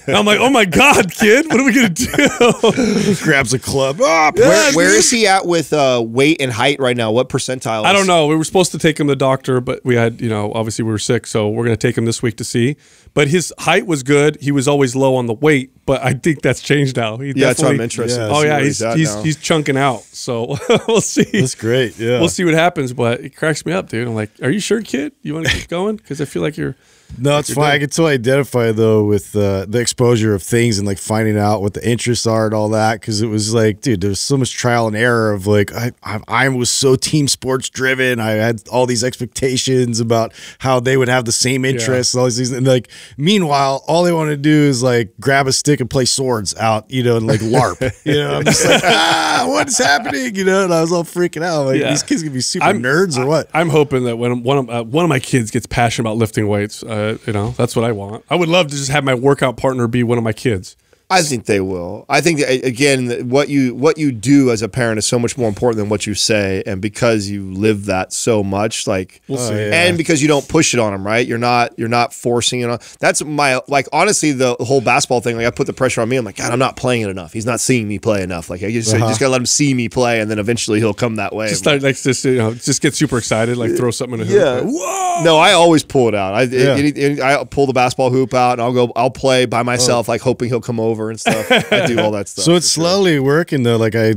And I'm like, oh my god, kid, what are we gonna do? He grabs a club. Ah, where is he at with weight and height right now? What percentile? I don't know. We were supposed to take him to the doctor, but we had, you know, obviously we were sick, so we're gonna take him this week to see. But his height was good. He was always low on the weight, but I think that's changed now. He yeah, that's why I'm interested. Yeah, oh yeah, he's chunking out. So we'll see. That's great. Yeah, we'll see what happens. But it cracks me up, dude. I'm like, are you sure, kid? You want to keep going? Because I feel like you're. No, it's fine. I can totally identify though with the exposure of things and like finding out what the interests are and all that. Because it was like, dude, there's so much trial and error of like I was so team sports driven. I had all these expectations about how they would have the same interests. Yeah. And all these things. And like, meanwhile, all they want to do is like grab a stick and play swords out, you know, and like LARP. You know, I'm just like, ah, what's happening? You know, and I was all freaking out. Like, yeah, these kids gonna be super nerds or what? I'm hoping that when one of my kids gets passionate about lifting weights. You know, that's what I want. I would love to just have my workout partner be one of my kids. I think they will. I think that, again, what you do as a parent is so much more important than what you say, and because you live that so much, like, we'll see. Yeah. And because you don't push it on them, right? You're not forcing it on. That's my, like, honestly, the whole basketball thing. Like, I put the pressure on me. I'm like, God, I'm not playing it enough. He's not seeing me play enough. Like, I just gotta let him see me play, and then eventually he'll come that way. Just start, like, just, you know, just get super excited, like throw something in a hoop. Yeah. Whoa! No, I always pull it out. I pull the basketball hoop out, and I'll play by myself, like hoping he'll come over. And stuff. I do all that stuff. So it's slowly working though. Like I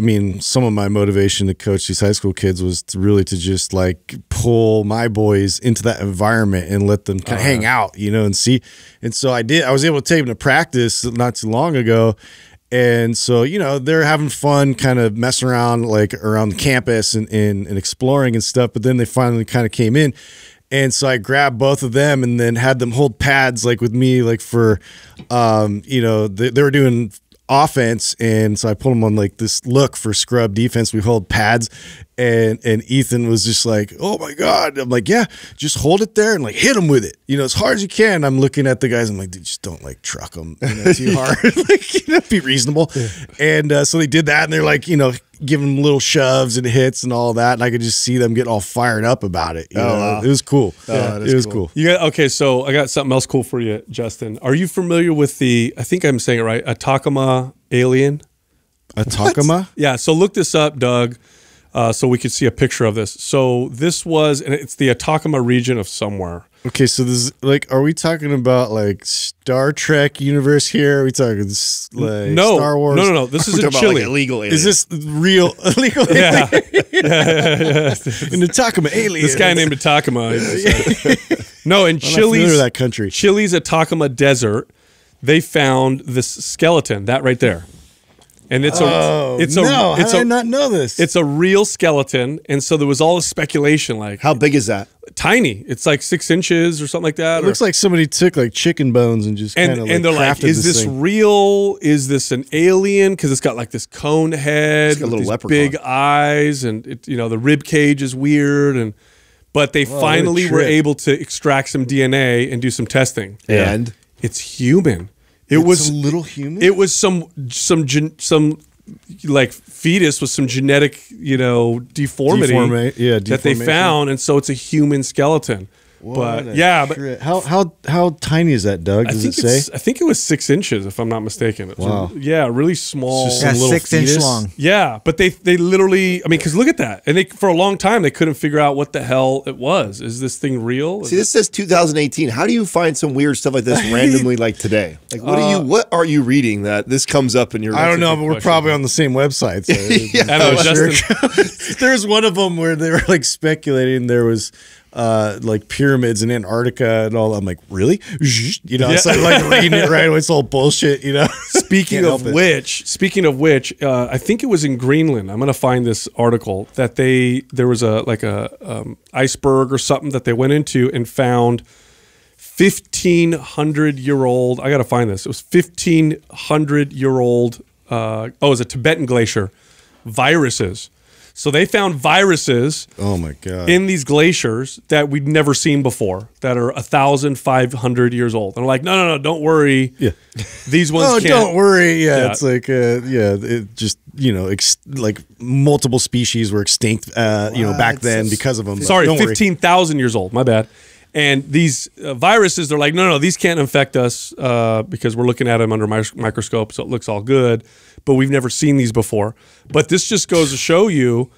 mean, some of my motivation to coach these high school kids was to just like pull my boys into that environment and let them kind of hang out, you know, and see. And so I did. I was able to take them to practice not too long ago. And so, you know, they're having fun kind of messing around like around the campus and exploring and stuff. But then they finally kind of came in. And so I grabbed both of them and then had them hold pads like with me, like for, you know, they were doing offense. And so I put them on like this look for scrub defense. We hold pads. And Ethan was just like, oh my God. I'm like, yeah, just hold it there and like hit him with it, you know, as hard as you can. I'm looking at the guys. I'm like, dude, just don't like truck them, you know, too hard. Like, you know, be reasonable. Yeah. And so they did that, and they're like, you know, giving them little shoves and hits and all that. And I could just see them get all fired up about it. You know? Wow. It was cool. Yeah, it was cool. You got, okay, so I got something else cool for you, Justin. Are you familiar with the, I think I'm saying it right, Atacama alien? Atacama? What? Yeah. So look this up, Doug. So we could see a picture of this. So this was, and it's the Atacama region of somewhere. Okay, so this is like, are we talking about like Star Trek universe here? Are we talking like Star Wars? No, no, no. This is in Chile. Like illegal alien. Is this real illegal alien? Yeah. An Atacama alien. This guy named Atacama. No, in Chile's Atacama Desert, they found this skeleton, that right there. And it's how did I not know this? It's a real skeleton, and so there was all this speculation, like, how big is that? Tiny. It's like 6 inches or something like that. It looks like somebody took like chicken bones and just kind of like, and they're like, is this real? Is this an alien? Because it's got like this cone head, it's got a little leprechaun, big eyes, and it, you know, the rib cage is weird and. But they finally were able to extract some DNA and do some testing, and it's human. It was a little human. It was some like fetus with some genetic, you know, deformity, that they found, and so it's a human skeleton. Whoa, but yeah, but how tiny is that, Doug? Does it say? I think it was 6 inches, if I'm not mistaken. Wow. Yeah, really small. It's just some little 6 inch long. Yeah, but they literally, I mean, because look at that, and they for a long time they couldn't figure out what the hell it was. Is this thing real? See, this says 2018. How do you find some weird stuff like this randomly, like today? Like, what are you reading that this comes up in your? I don't know, but we're probably on the same website. So There's one of them where they were like speculating there was. Like pyramids in Antarctica and all. I'm like, really? You know, so I like reading it right away. It's all bullshit, you know. Speaking of which, I think it was in Greenland. I'm gonna find this article that there was a iceberg or something that they went into and found 1,500-year-old. I got to find this. It was 1,500-year-old. It was a Tibetan glacier. Viruses. So they found viruses. Oh my God! In these glaciers that we'd never seen before, that are 1,500 years old. And I'm like, no, don't worry. Yeah, these ones. Oh, can't. Don't worry. Yeah, yeah. It's like, it just, you know, like multiple species were extinct, you know, back then because of them. Sorry, 15,000 years old. My bad. And these viruses, they're like, no, these can't infect us because we're looking at them under a microscope, so it looks all good. But we've never seen these before. But this just goes to show you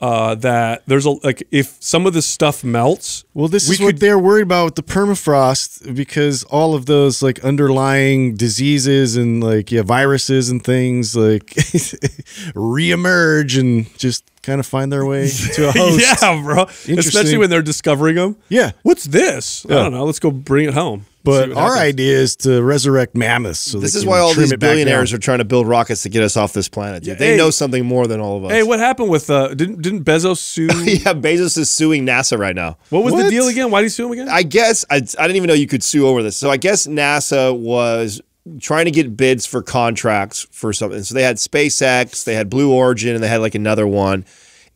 that there's if some of this stuff melts. Well, this is what they're worried about with the permafrost, because all of those underlying diseases and viruses and things reemerge and just kind of find their way to a host. Yeah, bro. Especially when they're discovering them. Yeah. What's this? Yeah. I don't know. Let's go bring it home. But our idea is to resurrect mammoths. So this is why all these billionaires are trying to build rockets to get us off this planet. Dude. Yeah, they know something more than all of us. Hey, what happened with didn't Bezos sue? Yeah, Bezos is suing NASA right now. What was the deal again? Why do you sue him again? I guess I didn't even know you could sue over this. So I guess NASA was trying to get bids for contracts for something. So they had SpaceX, they had Blue Origin, and they had another one.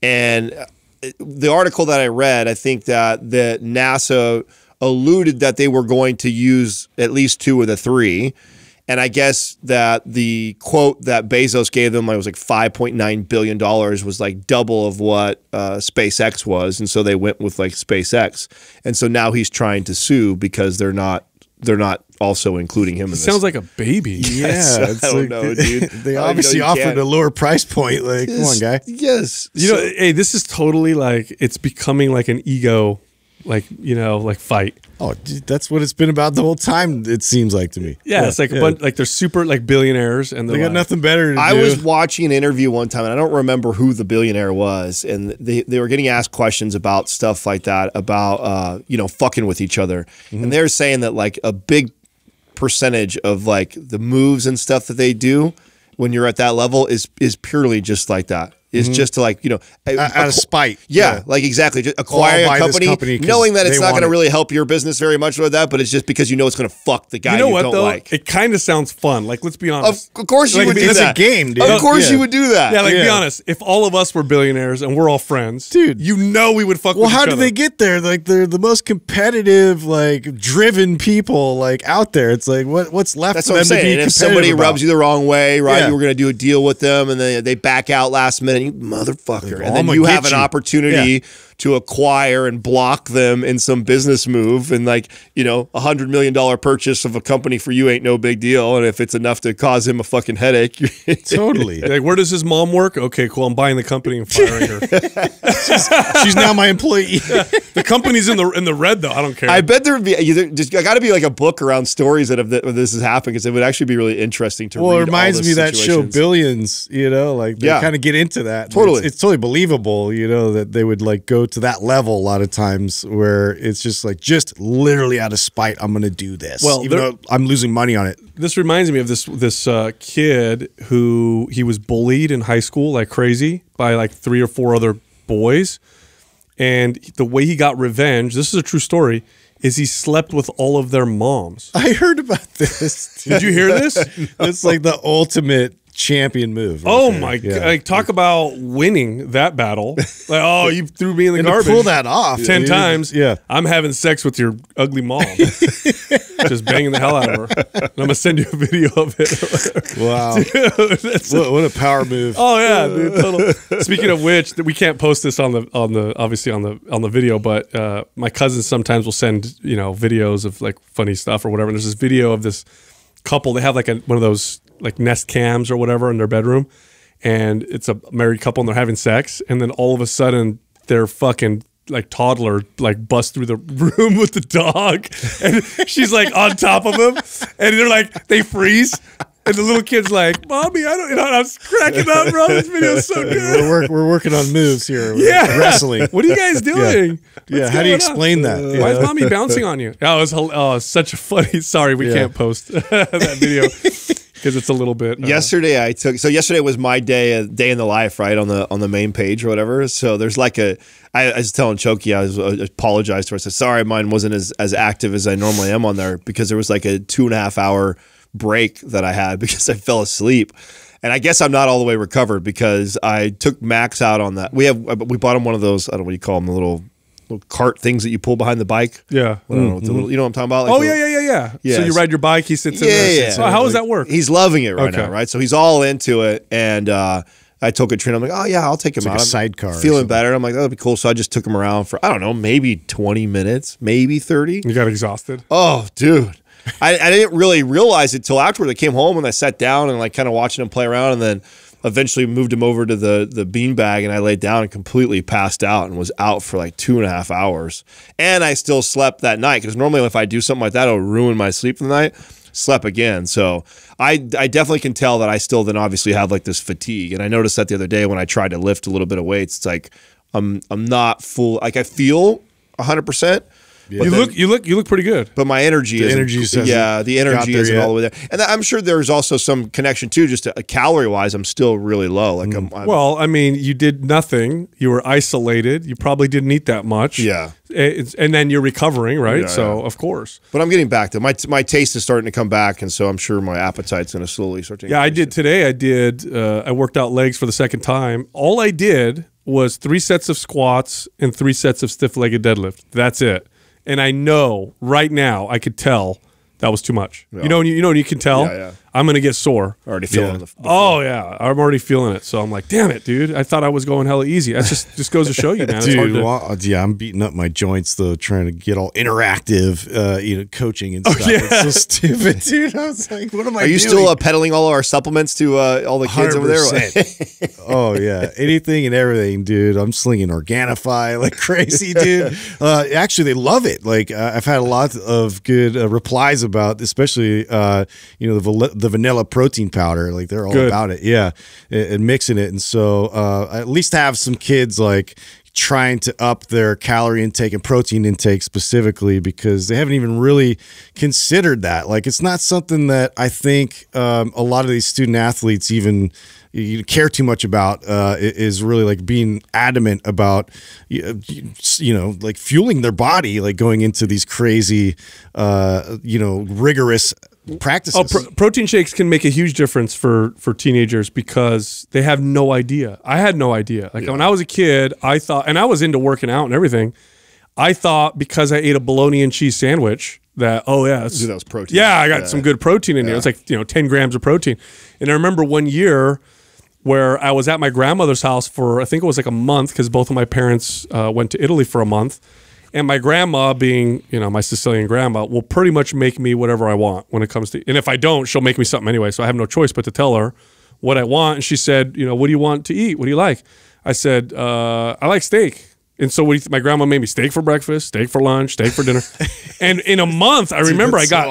And the article that I read, I think that NASA alluded that they were going to use at least two of the three. And I guess that the quote that Bezos gave them, it was $5.9 billion, was double of what SpaceX was. And so they went with SpaceX. And so now he's trying to sue because they're not also including him in this. Sounds like a baby. Yes, yeah. I don't know, dude. They obviously offered a lower price point. Come on, guy. Yes. You know, hey, this is totally it's becoming an ego fight. Oh, dude, that's what it's been about the whole time, it seems to me. Yeah, it's a bunch, they're super billionaires and they got nothing better to do. I was watching an interview one time and I don't remember who the billionaire was, and they were getting asked questions about stuff like that, about you know, fucking with each other. Mm-hmm. And they're saying that a big percentage of the moves and stuff that they do when you're at that level is purely just like that. It's just to out of spite. Yeah, exactly. Just acquire a company knowing that it's not going to really help your business very much with that, but it's just because you know it's going to fuck the guy you don't like. It kind of sounds fun. Let's be honest. Of course you would do that. It's a game, dude. Of course you would do that. Yeah, be honest. If all of us were billionaires and we're all friends, dude, you know we would fuck with each other. Well, how do they get there? They're the most competitive, driven people out there. It's what's left for them to be competitive about? If somebody rubs you the wrong way, right, you were going to do a deal with them, and they back out last minute. You motherfucker. And then you have an opportunity to acquire and block them in some business move, and you know, $100 million purchase of a company for you ain't no big deal, and if it's enough to cause him a fucking headache. Totally. Where does his mom work? Okay, cool. I'm buying the company and firing her. she's now my employee. Yeah. The company's in the red though. I don't care. I bet there would be gotta be a book around stories that this has happened, because it would actually be really interesting to read. Well, it reminds me of that show Billions, you know, they kind of get into that. Totally. It's totally believable, you know, that they would go to that level a lot of times, where it's just literally out of spite, I'm going to do this. Well, even though I'm losing money on it. This reminds me of this kid who he was bullied in high school like crazy by 3 or 4 other boys, and the way he got revenge, this is a true story, is he slept with all of their moms. I heard about this. Did you hear this? It's the ultimate champion move. Right my God. Yeah. Talk about winning that battle. Oh, you threw me in the garbage. Pull that off 10 times. Yeah. I'm having sex with your ugly mom. Just banging the hell out of her. And I'm going to send you a video of it. Wow. Dude, what a power move. Oh yeah, dude, total. Speaking of which, we can't post this on the video, but my cousins sometimes will send, you know, videos of funny stuff or whatever. And there's this video of this couple. They have one of those Nest cams or whatever in their bedroom, and it's a married couple and they're having sex, and then all of a sudden their fucking toddler busts through the room with the dog, and she's on top of him, and they're they freeze. And the little kid's like, "Mommy, I don't." And I was cracking up, bro. This video's so good. We're working on moves here. Yeah, wrestling. What are you guys doing? Yeah. Yeah. How do you explain that? Yeah. Why is mommy bouncing on you? That was such a funny. Sorry, we can't post that video because it's a little bit. Yesterday I took. So yesterday was my day, day in the life, right on the main page or whatever. So there's like a. I was telling Choki, I apologized to her. I said, "Sorry, mine wasn't as active as I normally am on there because there was like a 2.5 hour break that I had because I fell asleep." And I guess I'm not all the way recovered because I took Max out on that. We bought him one of those, I don't know what you call them, the little cart things that you pull behind the bike. Yeah. I don't know, the little, you know what I'm talking about? Like yeah. So you ride your bike, he sits in there. Yeah. So how does that work? He's loving it right now, right? So he's all into it. And I told Katrina, I'm like, "Oh yeah, I'll take him out. Like a sidecar. Feeling better." I'm like, "That'll be cool." So I just took him around for, I don't know, maybe 20 minutes, maybe 30. You got exhausted? Oh, dude. I didn't really realize it till afterward. I came home and I sat down and like kind of watching him play around, and then eventually moved him over to the beanbag, and I laid down and completely passed out and was out for like 2.5 hours. And I still slept that night because normally if I do something like that, it'll ruin my sleep for the night. Slept again. So I definitely can tell that I still then obviously have like this fatigue. And I noticed that the other day when I tried to lift a little bit of weights, it's like I'm not full. Like I feel 100%. Yeah. You look pretty good, but my energy isn't all the way there. And I'm sure there's also some connection too, just to, calorie wise. I'm still really low. Like well, I mean, you did nothing. You were isolated. You probably didn't eat that much. Yeah, and then you're recovering, right? Yeah, so of course. But I'm getting back to my taste is starting to come back, and so I'm sure my appetite's going to slowly start to. Yeah, I did today. I did. I worked out legs for the second time. All I did was 3 sets of squats and 3 sets of stiff-legged deadlift. That's it. And I know right now I could tell that was too much. Yeah. You know, you can tell I'm going to get sore. Already feeling it. Oh yeah, I'm already feeling it. So I'm like, damn it, dude! I thought I was going hella easy. That just goes to show you, man. Dude, I'm beating up my joints though, trying to get all interactive, you know, coaching and stuff. Oh, yeah. It's so stupid, dude. I was like, what am I doing? Are you still peddling all our supplements to all the kids 100%. Over there? Oh yeah, anything and everything, dude. I'm slinging Organifi like crazy, dude. Actually, they love it. Like I've had a lot of good replies about, especially you know, the vanilla protein powder. Like they're all good about it. Yeah. And mixing it. And so I at least have some kids like trying to up their calorie intake and protein intake specifically, because they haven't even really considered that. Like it's not something that I think a lot of these student athletes even care too much about, is really like being adamant about, you know, like fueling their body, like going into these crazy, you know, rigorous practices. Oh, protein shakes can make a huge difference for teenagers because they have no idea. I had no idea. Like when I was a kid, I thought, and I was into working out and everything, I thought because I ate a bologna and cheese sandwich that, oh yeah, dude, that was protein. Yeah, I got some good protein in here. It's like, you know, 10 grams of protein. And I remember one year where I was at my grandmother's house for, I think it was like a month, because both of my parents went to Italy for a month. And my grandma, being, you know, my Sicilian grandma, will pretty much make me whatever I want when it comes to, and if I don't, she'll make me something anyway. So I have no choice but to tell her what I want. And she said, you know, "What do you want to eat? What do you like?" I said, "I like steak." And so my grandma made me steak for breakfast, steak for lunch, steak for dinner. And in a month, I remember dude, I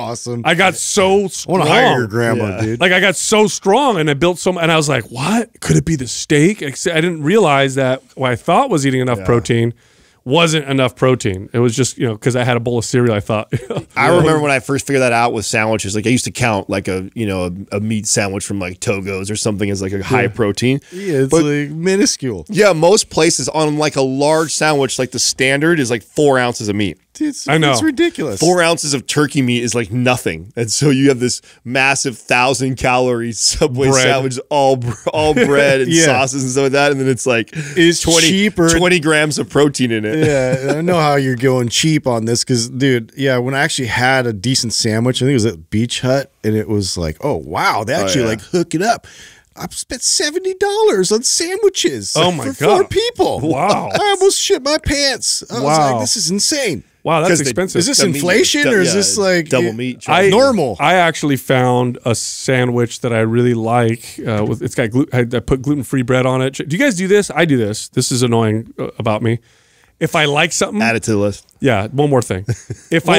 got so strong. I want to hire your grandma, dude. Like I got so strong, and I built so much, and I was like, what? Could it be the steak? I didn't realize that what I thought was eating enough protein wasn't enough protein. It was just, you know, because I had a bowl of cereal, I thought. I remember when I first figured that out with sandwiches. Like I used to count like a, you know, a meat sandwich from like Togo's or something as like a high protein. Yeah, it's like minuscule. Yeah, most places on like a large sandwich, like the standard is like 4 ounces of meat. I know. It's ridiculous. 4 ounces of turkey meat is like nothing. And so you have this massive 1,000-calorie Subway sandwich, all bread and sauces and stuff like that. And then it's like it's 20 grams of protein in it. Yeah, I know how you're going cheap on this because, dude, yeah, when I actually had a decent sandwich, I think it was at Beach Hut, and it was like, oh, wow, they actually like hook it up. I've spent $70 on sandwiches for 4 people. Wow. I almost shit my pants. I was like, this is insane. Wow, that's expensive. Is this inflation or is this like double meat? Normal. I actually found a sandwich that I really like. It's got I put gluten-free bread on it. Do you guys do this? I do this. This is annoying about me. If I like something, add it to the list. Yeah, one more thing. If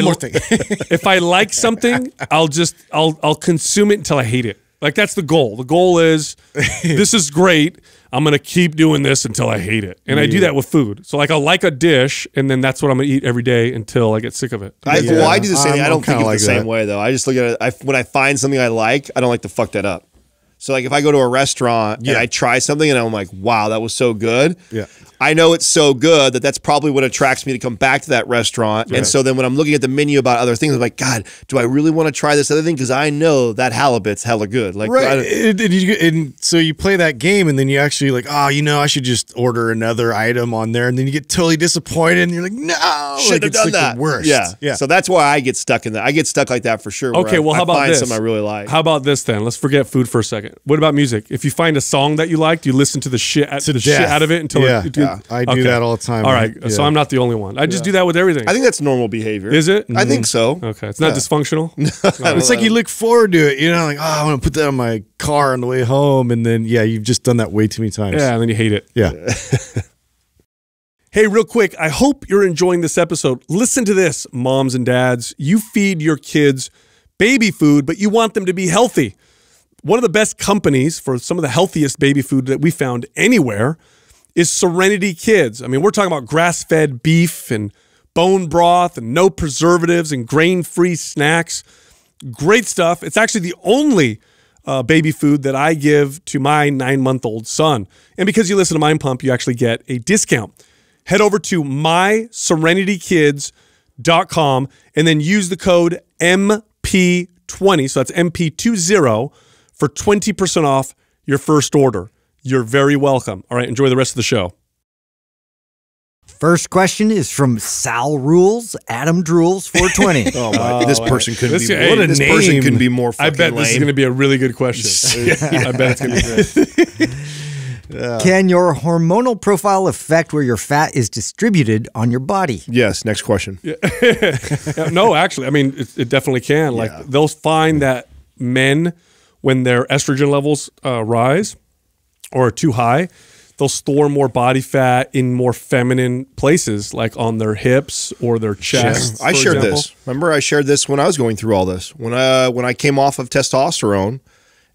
I like something, I'll consume it until I hate it. Like, that's the goal. The goal is, this is great. I'm going to keep doing this until I hate it. And I do that with food. So, like, I like a dish, and then that's what I'm going to eat every day until I get sick of it. Well, I do the same thing. I don't think it's like the same way, though. I just look at it. When I find something I like, I don't like to fuck that up. So, like, if I go to a restaurant and I try something and I'm like, wow, that was so good. Yeah. I know it's so good that that's probably what attracts me to come back to that restaurant. Right. And so then when I'm looking at the menu about other things, I'm like, God, do I really want to try this other thing? Because I know that halibut's hella good. Like, and so you play that game and then you actually like, oh, you know, I should just order another item on there. And then you get totally disappointed and you're like, no, should have done like that. The worst. Yeah. Yeah. So that's why I get stuck in that. I get stuck like that for sure. Okay. Well, how about this? Something I really like. How about this then? Let's forget food for a second. What about music? If you find a song that you liked, you listen to the shit out of it until it I do that all the time. All right. So I'm not the only one. I just do that with everything. I think that's normal behavior. Is it? I think so. Okay. It's not dysfunctional. It's like you look forward to it. You know, like, oh, I want to put that on my car on the way home. And then, yeah, you've just done that way too many times. Yeah. And then you hate it. Yeah. Hey, real quick. I hope you're enjoying this episode. Listen to this, moms and dads. You feed your kids baby food, but you want them to be healthy. One of the best companies for some of the healthiest baby food that we found anywhere is Serenity Kids. I mean, we're talking about grass-fed beef and bone broth and no preservatives and grain-free snacks. Great stuff. It's actually the only baby food that I give to my 9-month-old son. And because you listen to Mind Pump, you actually get a discount. Head over to MySerenityKids.com and then use the code MP20, so that's MP20, for 20% off your first order. You're very welcome. All right, enjoy the rest of the show. First question is from Sal Rules, Adam Drools 420. Oh my! This person couldn't be. Hey, what a name! Person couldn't be more fucking lame. I bet this is going to be a really good question. I bet it's going to be great. Can your hormonal profile affect where your fat is distributed on your body? Yes. Next question. Yeah. No, actually, I mean it definitely can. Like they'll find that men, when their estrogen levels rise or are too high, they'll store more body fat in more feminine places, like on their hips or their chest. Yeah. I shared this. Remember, I shared this when I was going through all this. When I came off of testosterone,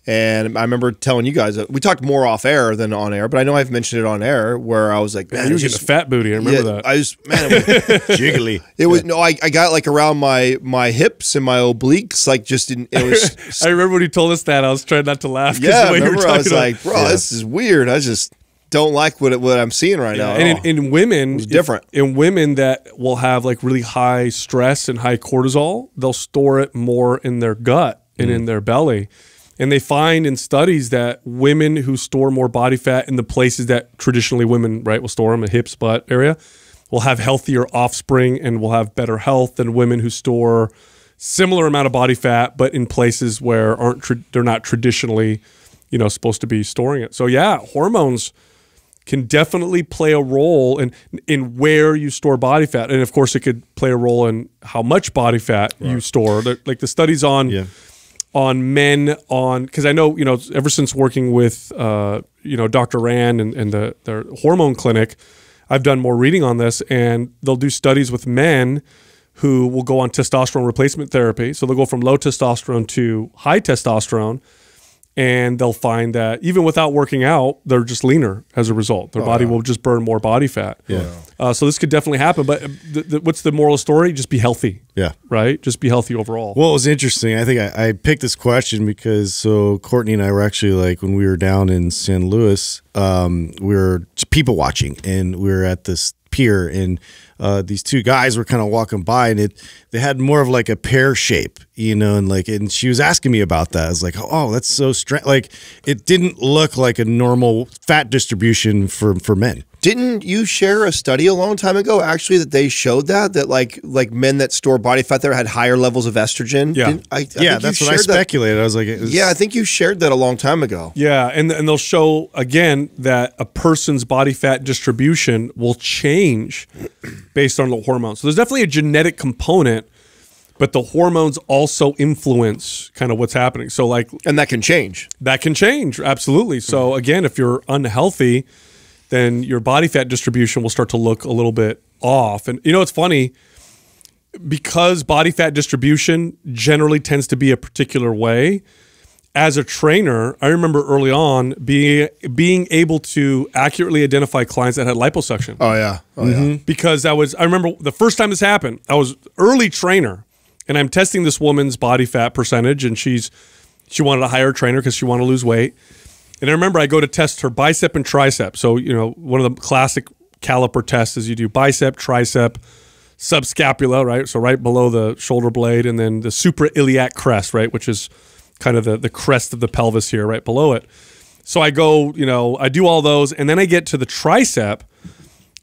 and I remember telling you guys, we talked more off air than on air, but I know I've mentioned it on air where I was like, man, you were getting a fat booty. I remember that. I was, man, it was jiggly. It was I got like around my hips and my obliques, like just in it was. I remember when you told us that. I was trying not to laugh. Yeah, I was like, bro, this is weird. I just don't like what I'm seeing right now. And in women, it's different. In women that will have like really high stress and high cortisol, they'll store it more in their gut and in their belly. And they find in studies that women who store more body fat in the places that traditionally women, right, will store them, the hips, butt area, will have healthier offspring and will have better health than women who store similar amount of body fat, but in places where they're not traditionally, you know, supposed to be storing it. So yeah, hormones can definitely play a role in where you store body fat, and of course, it could play a role in how much body fat you store. Like the studies on. Yeah. On men, because I know, you know, ever since working with, you know, Dr. Rand and their hormone clinic, I've done more reading on this, and they'll do studies with men who will go on testosterone replacement therapy. So they'll go from low testosterone to high testosterone, and they'll find that even without working out, they're just leaner as a result. Their body will just burn more body fat. Yeah. So this could definitely happen. But what's the moral story? Just be healthy. Yeah. Right? Just be healthy overall. Well, it was interesting. I think I picked this question because so Courtney and I were actually like when we were down in San Luis, we were people watching, and we were at this pier, and these two guys were kind of walking by, and they had more of like a pear shape, you know, and like, and she was asking me about that. I was like, oh, that's so strange. Like, it didn't look like a normal fat distribution for men. Didn't you share a study a long time ago, actually, that they showed that like men that store body fat there had higher levels of estrogen? Yeah, I that's what I speculated. I was like, yeah, I think you shared that a long time ago. Yeah, and they'll show again that a person's body fat distribution will change based on the hormones. So there's definitely a genetic component, but the hormones also influence kind of what's happening. So like, and that can change. That can change, absolutely. So again, if you're unhealthy, then your body fat distribution will start to look a little bit off. And, you know, it's funny because body fat distribution generally tends to be a particular way. as a trainer, I remember early on being able to accurately identify clients that had liposuction. Oh yeah, oh yeah. Because I remember the first time this happened, I was early trainer, and I'm testing this woman's body fat percentage, and she wanted to hire a trainer because she wanted to lose weight. And I remember I go to test her bicep and tricep. So, you know, one of the classic caliper tests is you do bicep, tricep, subscapula, right? So right below the shoulder blade, and then the suprailiac crest, right? Which is kind of the crest of the pelvis here, right below it. So I go, you know, I do all those, and then I get to the tricep,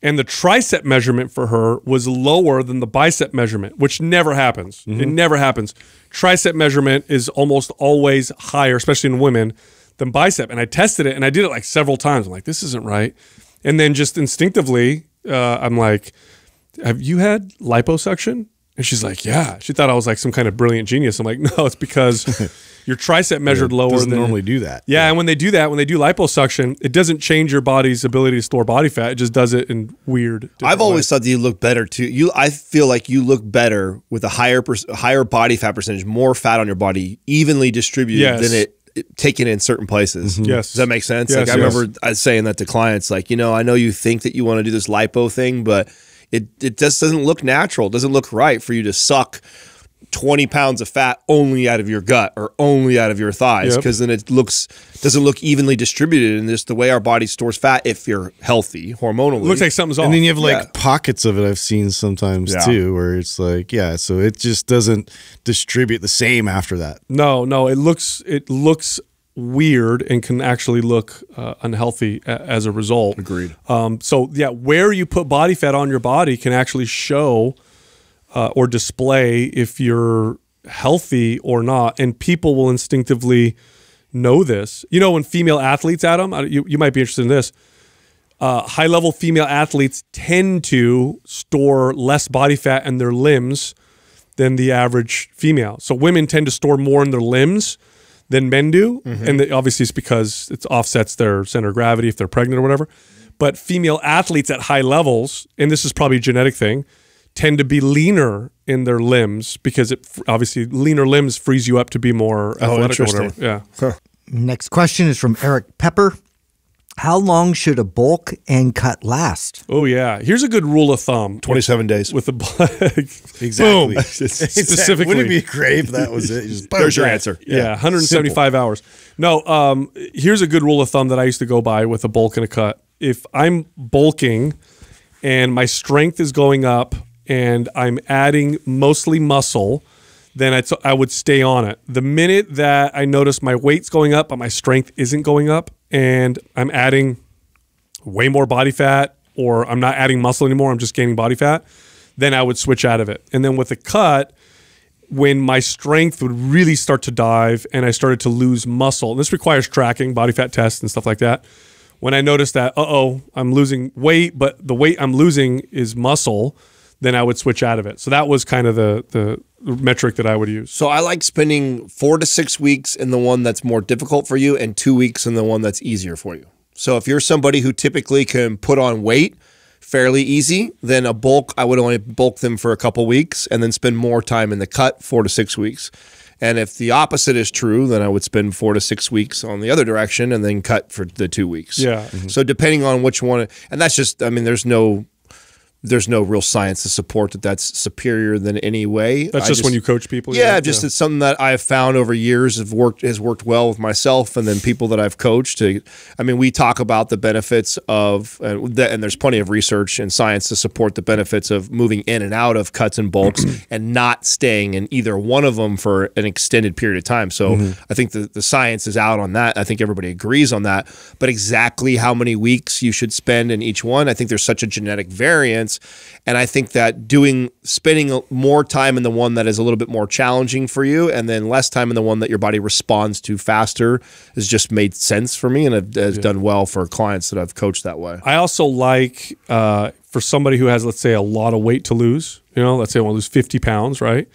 and the tricep measurement for her was lower than the bicep measurement, which never happens. Mm-hmm. It never happens. Tricep measurement is almost always higher, especially in women, than bicep. And I tested it, and I did it like several times. I'm like, this isn't right. And then just instinctively, I'm like, have you had liposuction? And she's like, yeah. She thought I was like some kind of brilliant genius. I'm like, no, it's because your tricep measured lower than— doesn't normally do that. Yeah, yeah, and when they do that, when they do liposuction, it doesn't change your body's ability to store body fat. It just does it in weird— I've always thought that you look better too. I feel like you look better with a higher body fat percentage, more fat on your body, evenly distributed, yes, than it taken in certain places. Mm-hmm. Yes. Does that make sense? Yes, like I remember saying that to clients, like, you know, I know you think that you want to do this lipo thing, but it just doesn't look natural. It doesn't look right for you to suck 20 pounds of fat only out of your gut or only out of your thighs, because then it doesn't look evenly distributed in just the way our body stores fat if you're healthy hormonally. It looks like something's off. And then you have like pockets of it I've seen sometimes too, where it's like, yeah, so it just doesn't distribute the same after that. No, no, it looks weird and can actually look unhealthy as a result. Agreed. So yeah, where you put body fat on your body can actually show or display if you're healthy or not, and people will instinctively know this. You know, when female athletes, Adam, you might be interested in this. High-level female athletes tend to store less body fat in their limbs than the average female. So women tend to store more in their limbs than men do. Mm-hmm. And obviously it's because it offsets their center of gravity if they're pregnant or whatever. But female athletes at high levels, and this is probably a genetic thing, tend to be leaner in their limbs because it obviously leaner limbs frees you up to be more athletic or whatever. Yeah. Huh. Next question is from Eric Pepper. How long should a bulk and cut last? Oh, yeah. Here's a good rule of thumb. 27 days. With the Exactly. Boom. Specifically. Wouldn't it be great if that was it? Just there's your answer. Yeah, yeah, 175 hours. No, here's a good rule of thumb that I used to go by with a bulk and a cut. If I'm bulking and my strength is going up and I'm adding mostly muscle, then I would stay on it. The minute that I notice my weight's going up but my strength isn't going up, and I'm adding way more body fat, or I'm not adding muscle anymore, I'm just gaining body fat, then I would switch out of it. And then with a cut, when my strength would really start to dive and I started to lose muscle, and this requires tracking, body fat tests and stuff like that, when I noticed that, uh-oh, I'm losing weight, but the weight I'm losing is muscle, then I would switch out of it. So that was kind of the metric that I would use. So I like spending 4 to 6 weeks in the one that's more difficult for you and 2 weeks in the one that's easier for you. So if you're somebody who typically can put on weight fairly easy, then a bulk, I would only bulk them for a couple weeks and then spend more time in the cut, 4 to 6 weeks. And if the opposite is true, then I would spend 4 to 6 weeks on the other direction and then cut for the 2 weeks. Yeah. Mm-hmm. So depending on which one, and that's just, I mean, there's no real science to support that that's superior than any way. That's just when you coach people? Yeah, just it's something that I've found over years has worked well with myself and then people that I've coached. I mean, we talk about the benefits of, and there's plenty of research and science to support the benefits of moving in and out of cuts and bulks and not staying in either one of them for an extended period of time. So I think the science is out on that. I think everybody agrees on that. But exactly how many weeks you should spend in each one, I think there's such a genetic variance. And I think that spending more time in the one that is a little bit more challenging for you and then less time in the one that your body responds to faster has just made sense for me and has done well for clients that I've coached that way. I also like for somebody who has, let's say, a lot of weight to lose, you know, let's say I want to lose 50 pounds, right?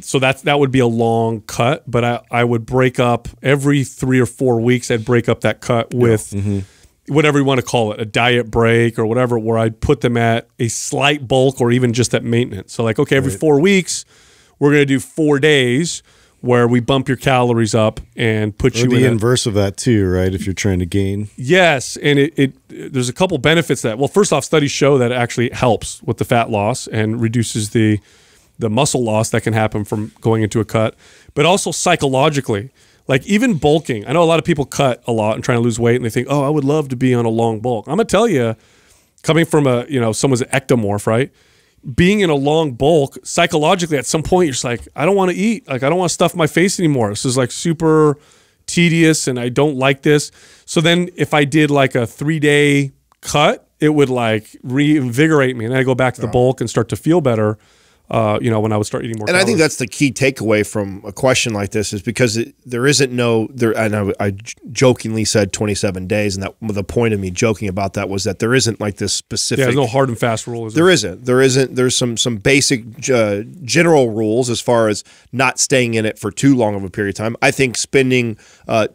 So that would be a long cut, but I would break up every 3 or 4 weeks, I'd break up that cut with... whatever you want to call it, a diet break or whatever, where I'd put them at a slight bulk or even just at maintenance. So like, okay, every 4 weeks, we're going to do 4 days where we bump your calories up and put you in the inverse of that too, right? If you're trying to gain. Yes, and there's a couple benefits that. Well, first off, studies show that it actually helps with the fat loss and reduces the muscle loss that can happen from going into a cut, but also psychologically. Like even bulking. I know a lot of people cut a lot and trying to lose weight and they think, "Oh, I would love to be on a long bulk." I'm going to tell you, coming from a, you know, someone's an ectomorph, right? Being in a long bulk, psychologically at some point you're just like, I don't want to eat. Like I don't want to stuff my face anymore. This is like super tedious and I don't like this. So then if I did like a 3-day cut, it would like reinvigorate me and I go back to the bulk and start to feel better. You know, when I would start eating more calories. I think that's the key takeaway from a question like this is because there isn't no there. And I jokingly said 27 days, and that the point of me joking about that was that there isn't like this specific. Yeah, there's no hard and fast rule. There isn't. There's some basic general rules as far as not staying in it for too long of a period of time. I think spending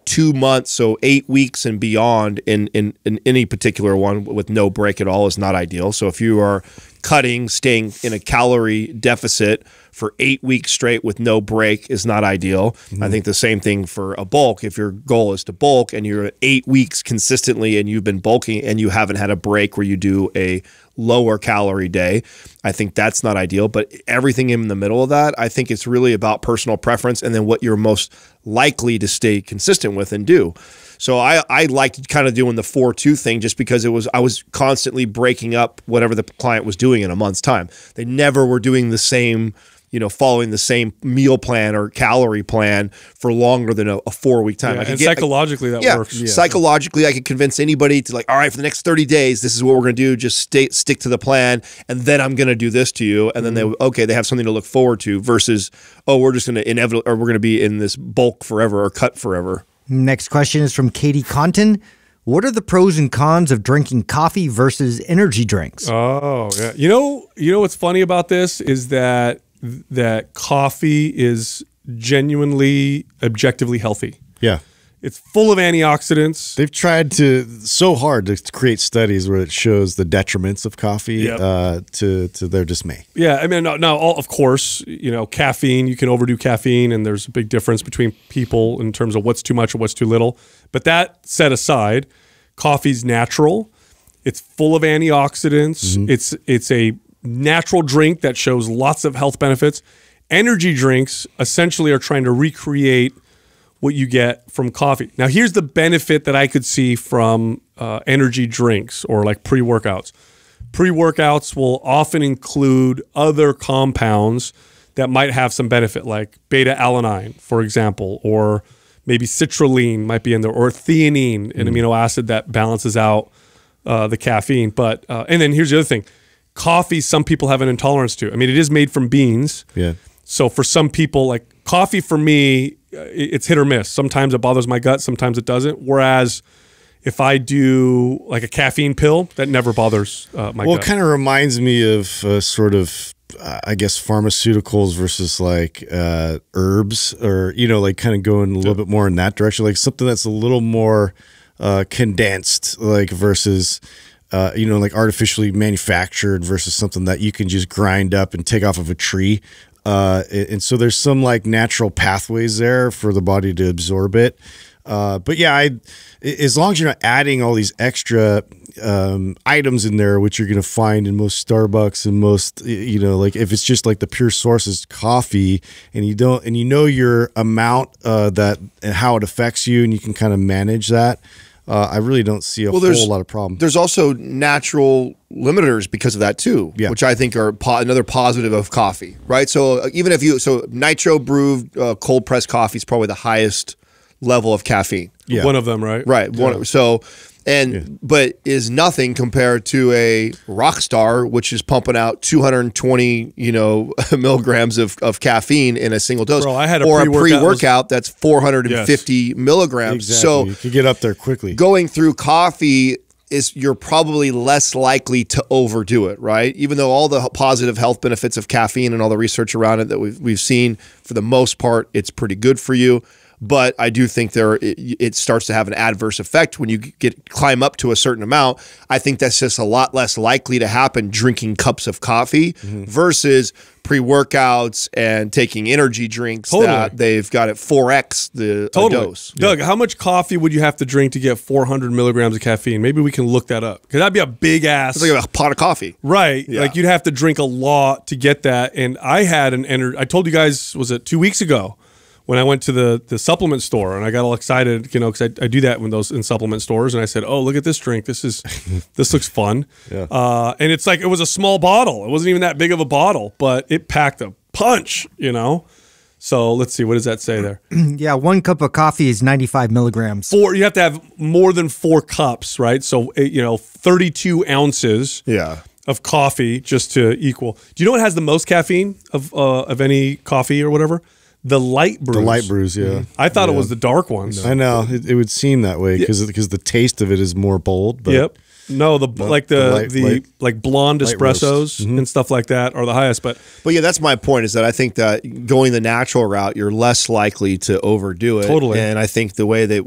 2 months, so 8 weeks and beyond, in any particular one with no break at all is not ideal. So if you are cutting, staying in a calorie deficit for 8 weeks straight with no break is not ideal. Mm-hmm. I think the same thing for a bulk. If your goal is to bulk and you're 8 weeks consistently and you've been bulking and you haven't had a break where you do a lower calorie day, I think that's not ideal. But everything in the middle of that, I think it's really about personal preference and then what you're most likely to stay consistent with and do. So I liked kind of doing the 4-2 thing just because I was constantly breaking up whatever the client was doing in a month's time. They never were doing the same, you know, following the same meal plan or calorie plan for longer than a 4-week time. Yeah, I could psychologically that works. Yeah. Psychologically, I could convince anybody to like, all right, for the next 30 days, this is what we're going to do. Just stick to the plan. And then I'm going to do this to you. And then they have something to look forward to versus, oh, we're just going to inevitably, or we're going to be in this bulk forever or cut forever. Next question is from Katie Conton. What are the pros and cons of drinking coffee versus energy drinks? Oh, yeah. You know what's funny about this is that coffee is genuinely, objectively healthy. Yeah. It's full of antioxidants. They've tried so hard to create studies where it shows the detriments of coffee to their dismay. Yeah, I mean, now, of course, you know, caffeine, you can overdo caffeine, and there's a big difference between people in terms of what's too much and what's too little. But that set aside, coffee's natural. It's full of antioxidants. Mm-hmm. It's a natural drink that shows lots of health benefits. Energy drinks essentially are trying to recreate what you get from coffee. Now, here's the benefit that I could see from energy drinks or like pre-workouts. Pre-workouts will often include other compounds that might have some benefit, like beta-alanine, for example, or maybe citrulline might be in there, or theanine, an amino acid that balances out the caffeine. But and then here's the other thing. Coffee, some people have an intolerance to. I mean, it is made from beans. Yeah. So for some people, like coffee for me, it's hit or miss. Sometimes it bothers my gut, sometimes it doesn't. Whereas if I do like a caffeine pill, that never bothers my gut. Well, it kind of reminds me of sort of, I guess, pharmaceuticals versus like herbs or, you know, like kind of going a little bit more in that direction, like something that's a little more condensed, like versus... you know, like artificially manufactured versus something that you can just grind up and take off of a tree. And so there's some like natural pathways there for the body to absorb it. But yeah, as long as you're not adding all these extra items in there, which you're going to find in most Starbucks and most, you know, like if it's just like the pure source is coffee and you don't, and you know your amount that and how it affects you and you can kind of manage that. I really don't see a whole lot of problem. There's also natural limiters because of that too, which I think are another positive of coffee, right? So even if you, so nitro brewed cold pressed coffee is probably the highest level of caffeine. Yeah. One of them, right? Right. Yeah. One. So, and, but is nothing compared to a rock star, which is pumping out 220, you know, milligrams of caffeine in a single dose. Bro, I had a pre-workout that's 450 milligrams. Exactly. So you can get up there quickly. Going through coffee is you're probably less likely to overdo it, right? Even though all the positive health benefits of caffeine and all the research around it that we've seen, for the most part, it's pretty good for you. But I do think it starts to have an adverse effect when you climb up to a certain amount. I think that's just a lot less likely to happen drinking cups of coffee versus pre-workouts and taking energy drinks that they've got at 4X the dose. Doug, how much coffee would you have to drink to get 400 milligrams of caffeine? Maybe we can look that up. Because that'd be a big ass. It's like a pot of coffee. Right. Yeah. Like you'd have to drink a lot to get that. And I had an energy. I told you guys, was it 2 weeks ago? When I went to the supplement store and I got all excited, you know, because I do that when those in supplement stores, and I said, "Oh, look at this drink! This looks fun." Yeah. And it's like it was a small bottle; it wasn't even that big of a bottle, but it packed a punch, you know. So let's see, what does that say there? Yeah, 1 cup of coffee is 95 milligrams. You have to have more than 4 cups, right? So you know, 32 ounces. Yeah. Of coffee just to equal. Do you know what has the most caffeine of any coffee or whatever? The light brews. The light brews, yeah. I thought it was the dark ones. I know. It would seem that way because the taste of it is more bold. But no, like blonde espressos and stuff like that are the highest. But yeah, that's my point, is that I think that going the natural route, you're less likely to overdo it. Totally. And I think the way they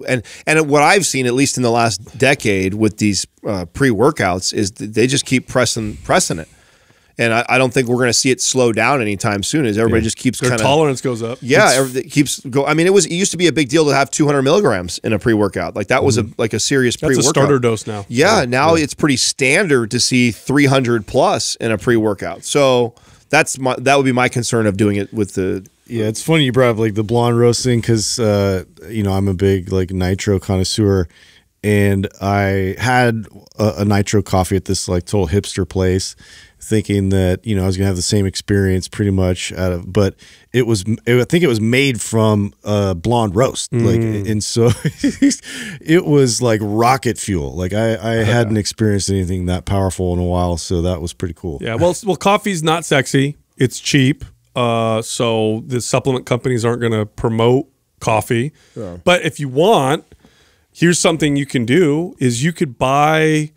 and what I've seen, at least in the last decade, with these pre-workouts, is they just keep pressing it. And I don't think we're going to see it slow down anytime soon, as everybody just keeps kind of... Their tolerance goes up. Yeah, it keeps going. I mean, it used to be a big deal to have 200 milligrams in a pre-workout. Like, that was a serious pre-workout. That's a starter dose now. Yeah, now it's pretty standard to see 300 plus in a pre-workout. So that would be my concern of doing it with the... Yeah, it's funny you brought up, like, the blonde roasting, because, you know, I'm a big, like, nitro connoisseur, and I had a nitro coffee at this, like, total hipster place, thinking that, you know, I was gonna have the same experience pretty much out of, but I think it was made from blonde roast, like, and so it was like rocket fuel. Like I hadn't experienced anything that powerful in a while, so that was pretty cool. Yeah, well, coffee's not sexy; it's cheap, so the supplement companies aren't gonna promote coffee. Yeah. But if you want, here's something you can do: is you could buy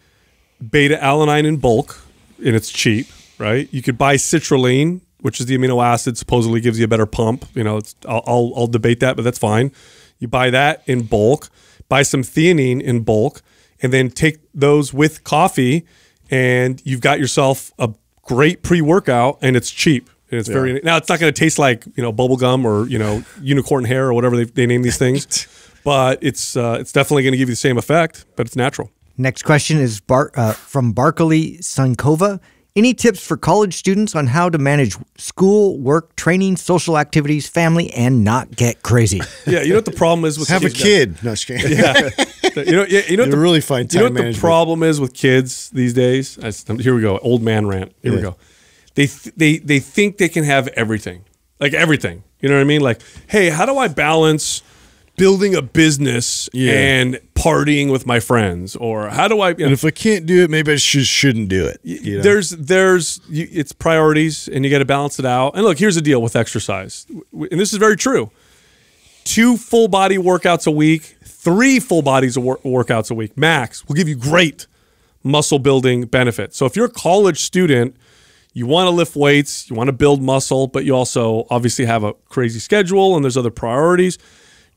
beta alanine in bulk. And it's cheap, right? You could buy citrulline, which is the amino acid supposedly gives you a better pump. You know, I'll debate that, but that's fine. You buy that in bulk, buy some theanine in bulk, and then take those with coffee, and you've got yourself a great pre-workout, and it's cheap. And it's very, now it's not going to taste like, you know, bubble gum or, you know, unicorn hair or whatever they name these things, but it's definitely going to give you the same effect, but it's natural. Next question is from Barkley Sunkova. Any tips for college students on how to manage school, work, training, social activities, family, and not get crazy? Yeah, you know what the problem is with kids? Have a kid. No, just kidding. Yeah. You know what the problem is with kids these days? Here we go. Old man rant. Here we go. They think they can have everything. Like everything. You know what I mean? Like, hey, how do I balance building a business and partying with my friends, or how do I? You know, and if I can't do it, maybe I just shouldn't do it. You know? It's priorities, and you got to balance it out. And look, here's the deal with exercise, and this is very true: 2 full body workouts a week, 3 full body workouts a week max will give you great muscle building benefits. So if you're a college student, you want to lift weights, you want to build muscle, but you also obviously have a crazy schedule and there's other priorities.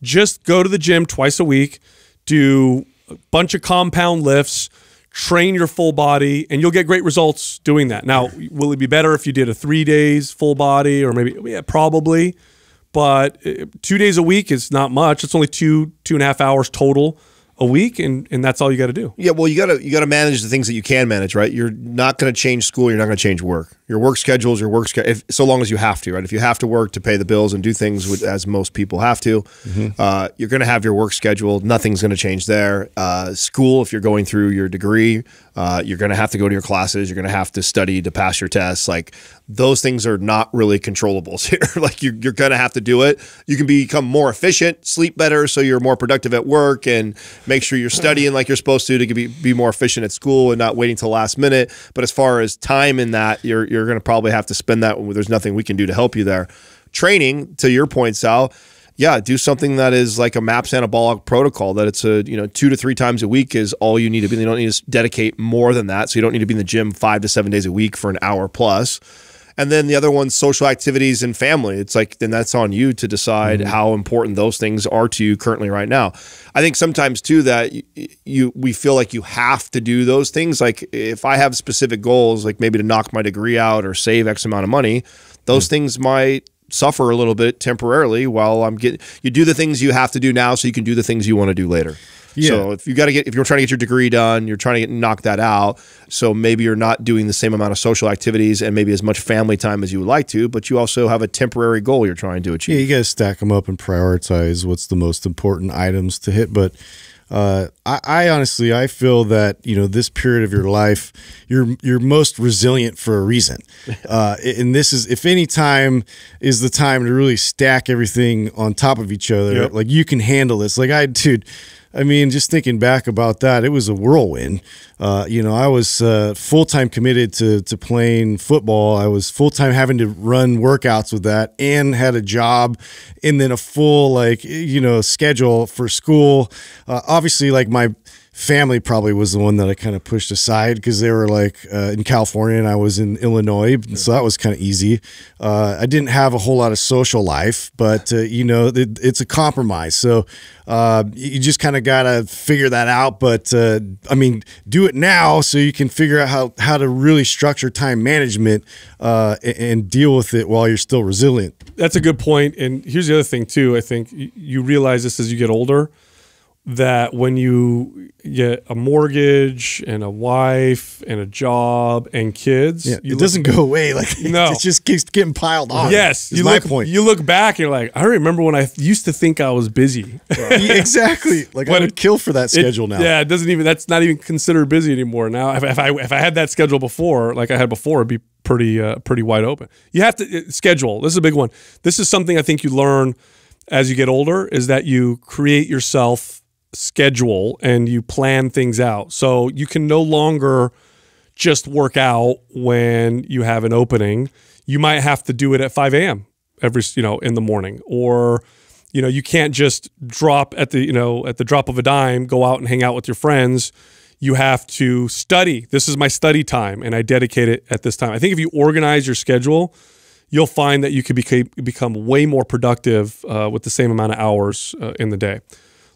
Just go to the gym 2x a week, do a bunch of compound lifts, train your full body, and you'll get great results doing that. Now, will it be better if you did a 3 days full body, or maybe, yeah, probably, but 2 days a week is not much. It's only 2.5 hours total a week, and that's all you got to do. Yeah, well, you got to manage the things that you can manage, right? You're not going to change school. You're not going to change work. Your work schedules, so long as you have to, right? If you have to work to pay the bills and do things as most people have to, you're going to have your work schedule. Nothing's going to change there. School, if you're going through your degree, you're going to have to go to your classes. You're going to have to study to pass your tests. Like, those things are not really controllables here. Like, you're going to have to do it. You can become more efficient, sleep better, so you're more productive at work, and make sure you're studying like you're supposed to be more efficient at school and not waiting till last minute. But as far as time in that, you're going to probably have to spend that. There's nothing we can do to help you there. Training, to your point, Sal, yeah, do something that is like a MAPS Anabolic protocol, that it's a, you know, 2 to 3 times a week is all you need to be. You don't need to dedicate more than that. So you don't need to be in the gym 5 to 7 days a week for an hour plus. And then the other one's social activities and family. It's like, then that's on you to decide how important those things are to you currently right now. I think sometimes too that we feel like you have to do those things. Like if I have specific goals, like maybe to knock my degree out or save X amount of money, those things might suffer a little bit temporarily while I'm getting, you do the things you have to do now so you can do the things you want to do later. Yeah. So if you got to get, if you're trying to get your degree done, you're trying to knock that out. So maybe you're not doing the same amount of social activities and maybe as much family time as you would like to, but you also have a temporary goal you're trying to achieve. Yeah, you got to stack them up and prioritize what's the most important items to hit. But I honestly, I feel that, you know, this period of your life, you're most resilient for a reason. And this is, if any time is the time to really stack everything on top of each other, like you can handle this. Like I mean, just thinking back about that, it was a whirlwind. You know, I was full-time committed to playing football. I was full-time having to run workouts with that and had a job and then a full, like, you know, schedule for school. Obviously, like, my family probably was the one that I kind of pushed aside because they were like in California and I was in Illinois. So that was kind of easy. I didn't have a whole lot of social life, but you know, it's a compromise. So you just kind of got to figure that out. But I mean, do it now so you can figure out how to really structure time management and deal with it while you're still resilient. That's a good point. And here's the other thing too. I think you realize this as you get older, that when you get a mortgage and a wife and a job and kids, it doesn't go away. Like it just keeps getting piled on. Yes, is my point. You look back, and you're like, I remember when I used to think I was busy. Exactly. Like I would kill for that schedule now. Yeah, it doesn't even. That's not even considered busy anymore. Now, if I had that schedule before, like I had before, it'd be pretty wide open. You have to schedule. This is a big one. This is something I think you learn as you get older, is that you create yourself schedule and you plan things out. So you can no longer just work out when you have an opening. You might have to do it at 5 a.m. every, you know, in the morning, or, you know, you can't just drop at the, you know, at the drop of a dime, go out and hang out with your friends. You have to study. This is my study time and I dedicate it at this time. I think if you organize your schedule, you'll find that you could become way more productive with the same amount of hours in the day.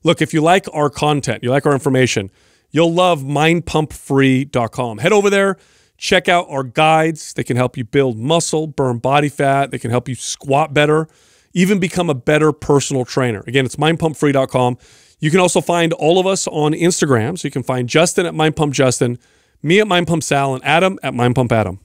Look, if you like our content, you like our information, you'll love mindpumpfree.com. Head over there, check out our guides. They can help you build muscle, burn body fat. They can help you squat better, even become a better personal trainer. Again, it's mindpumpfree.com. You can also find all of us on Instagram. So you can find Justin at MindPumpJustin, me at MindPumpSal, and Adam at MindPumpAdam.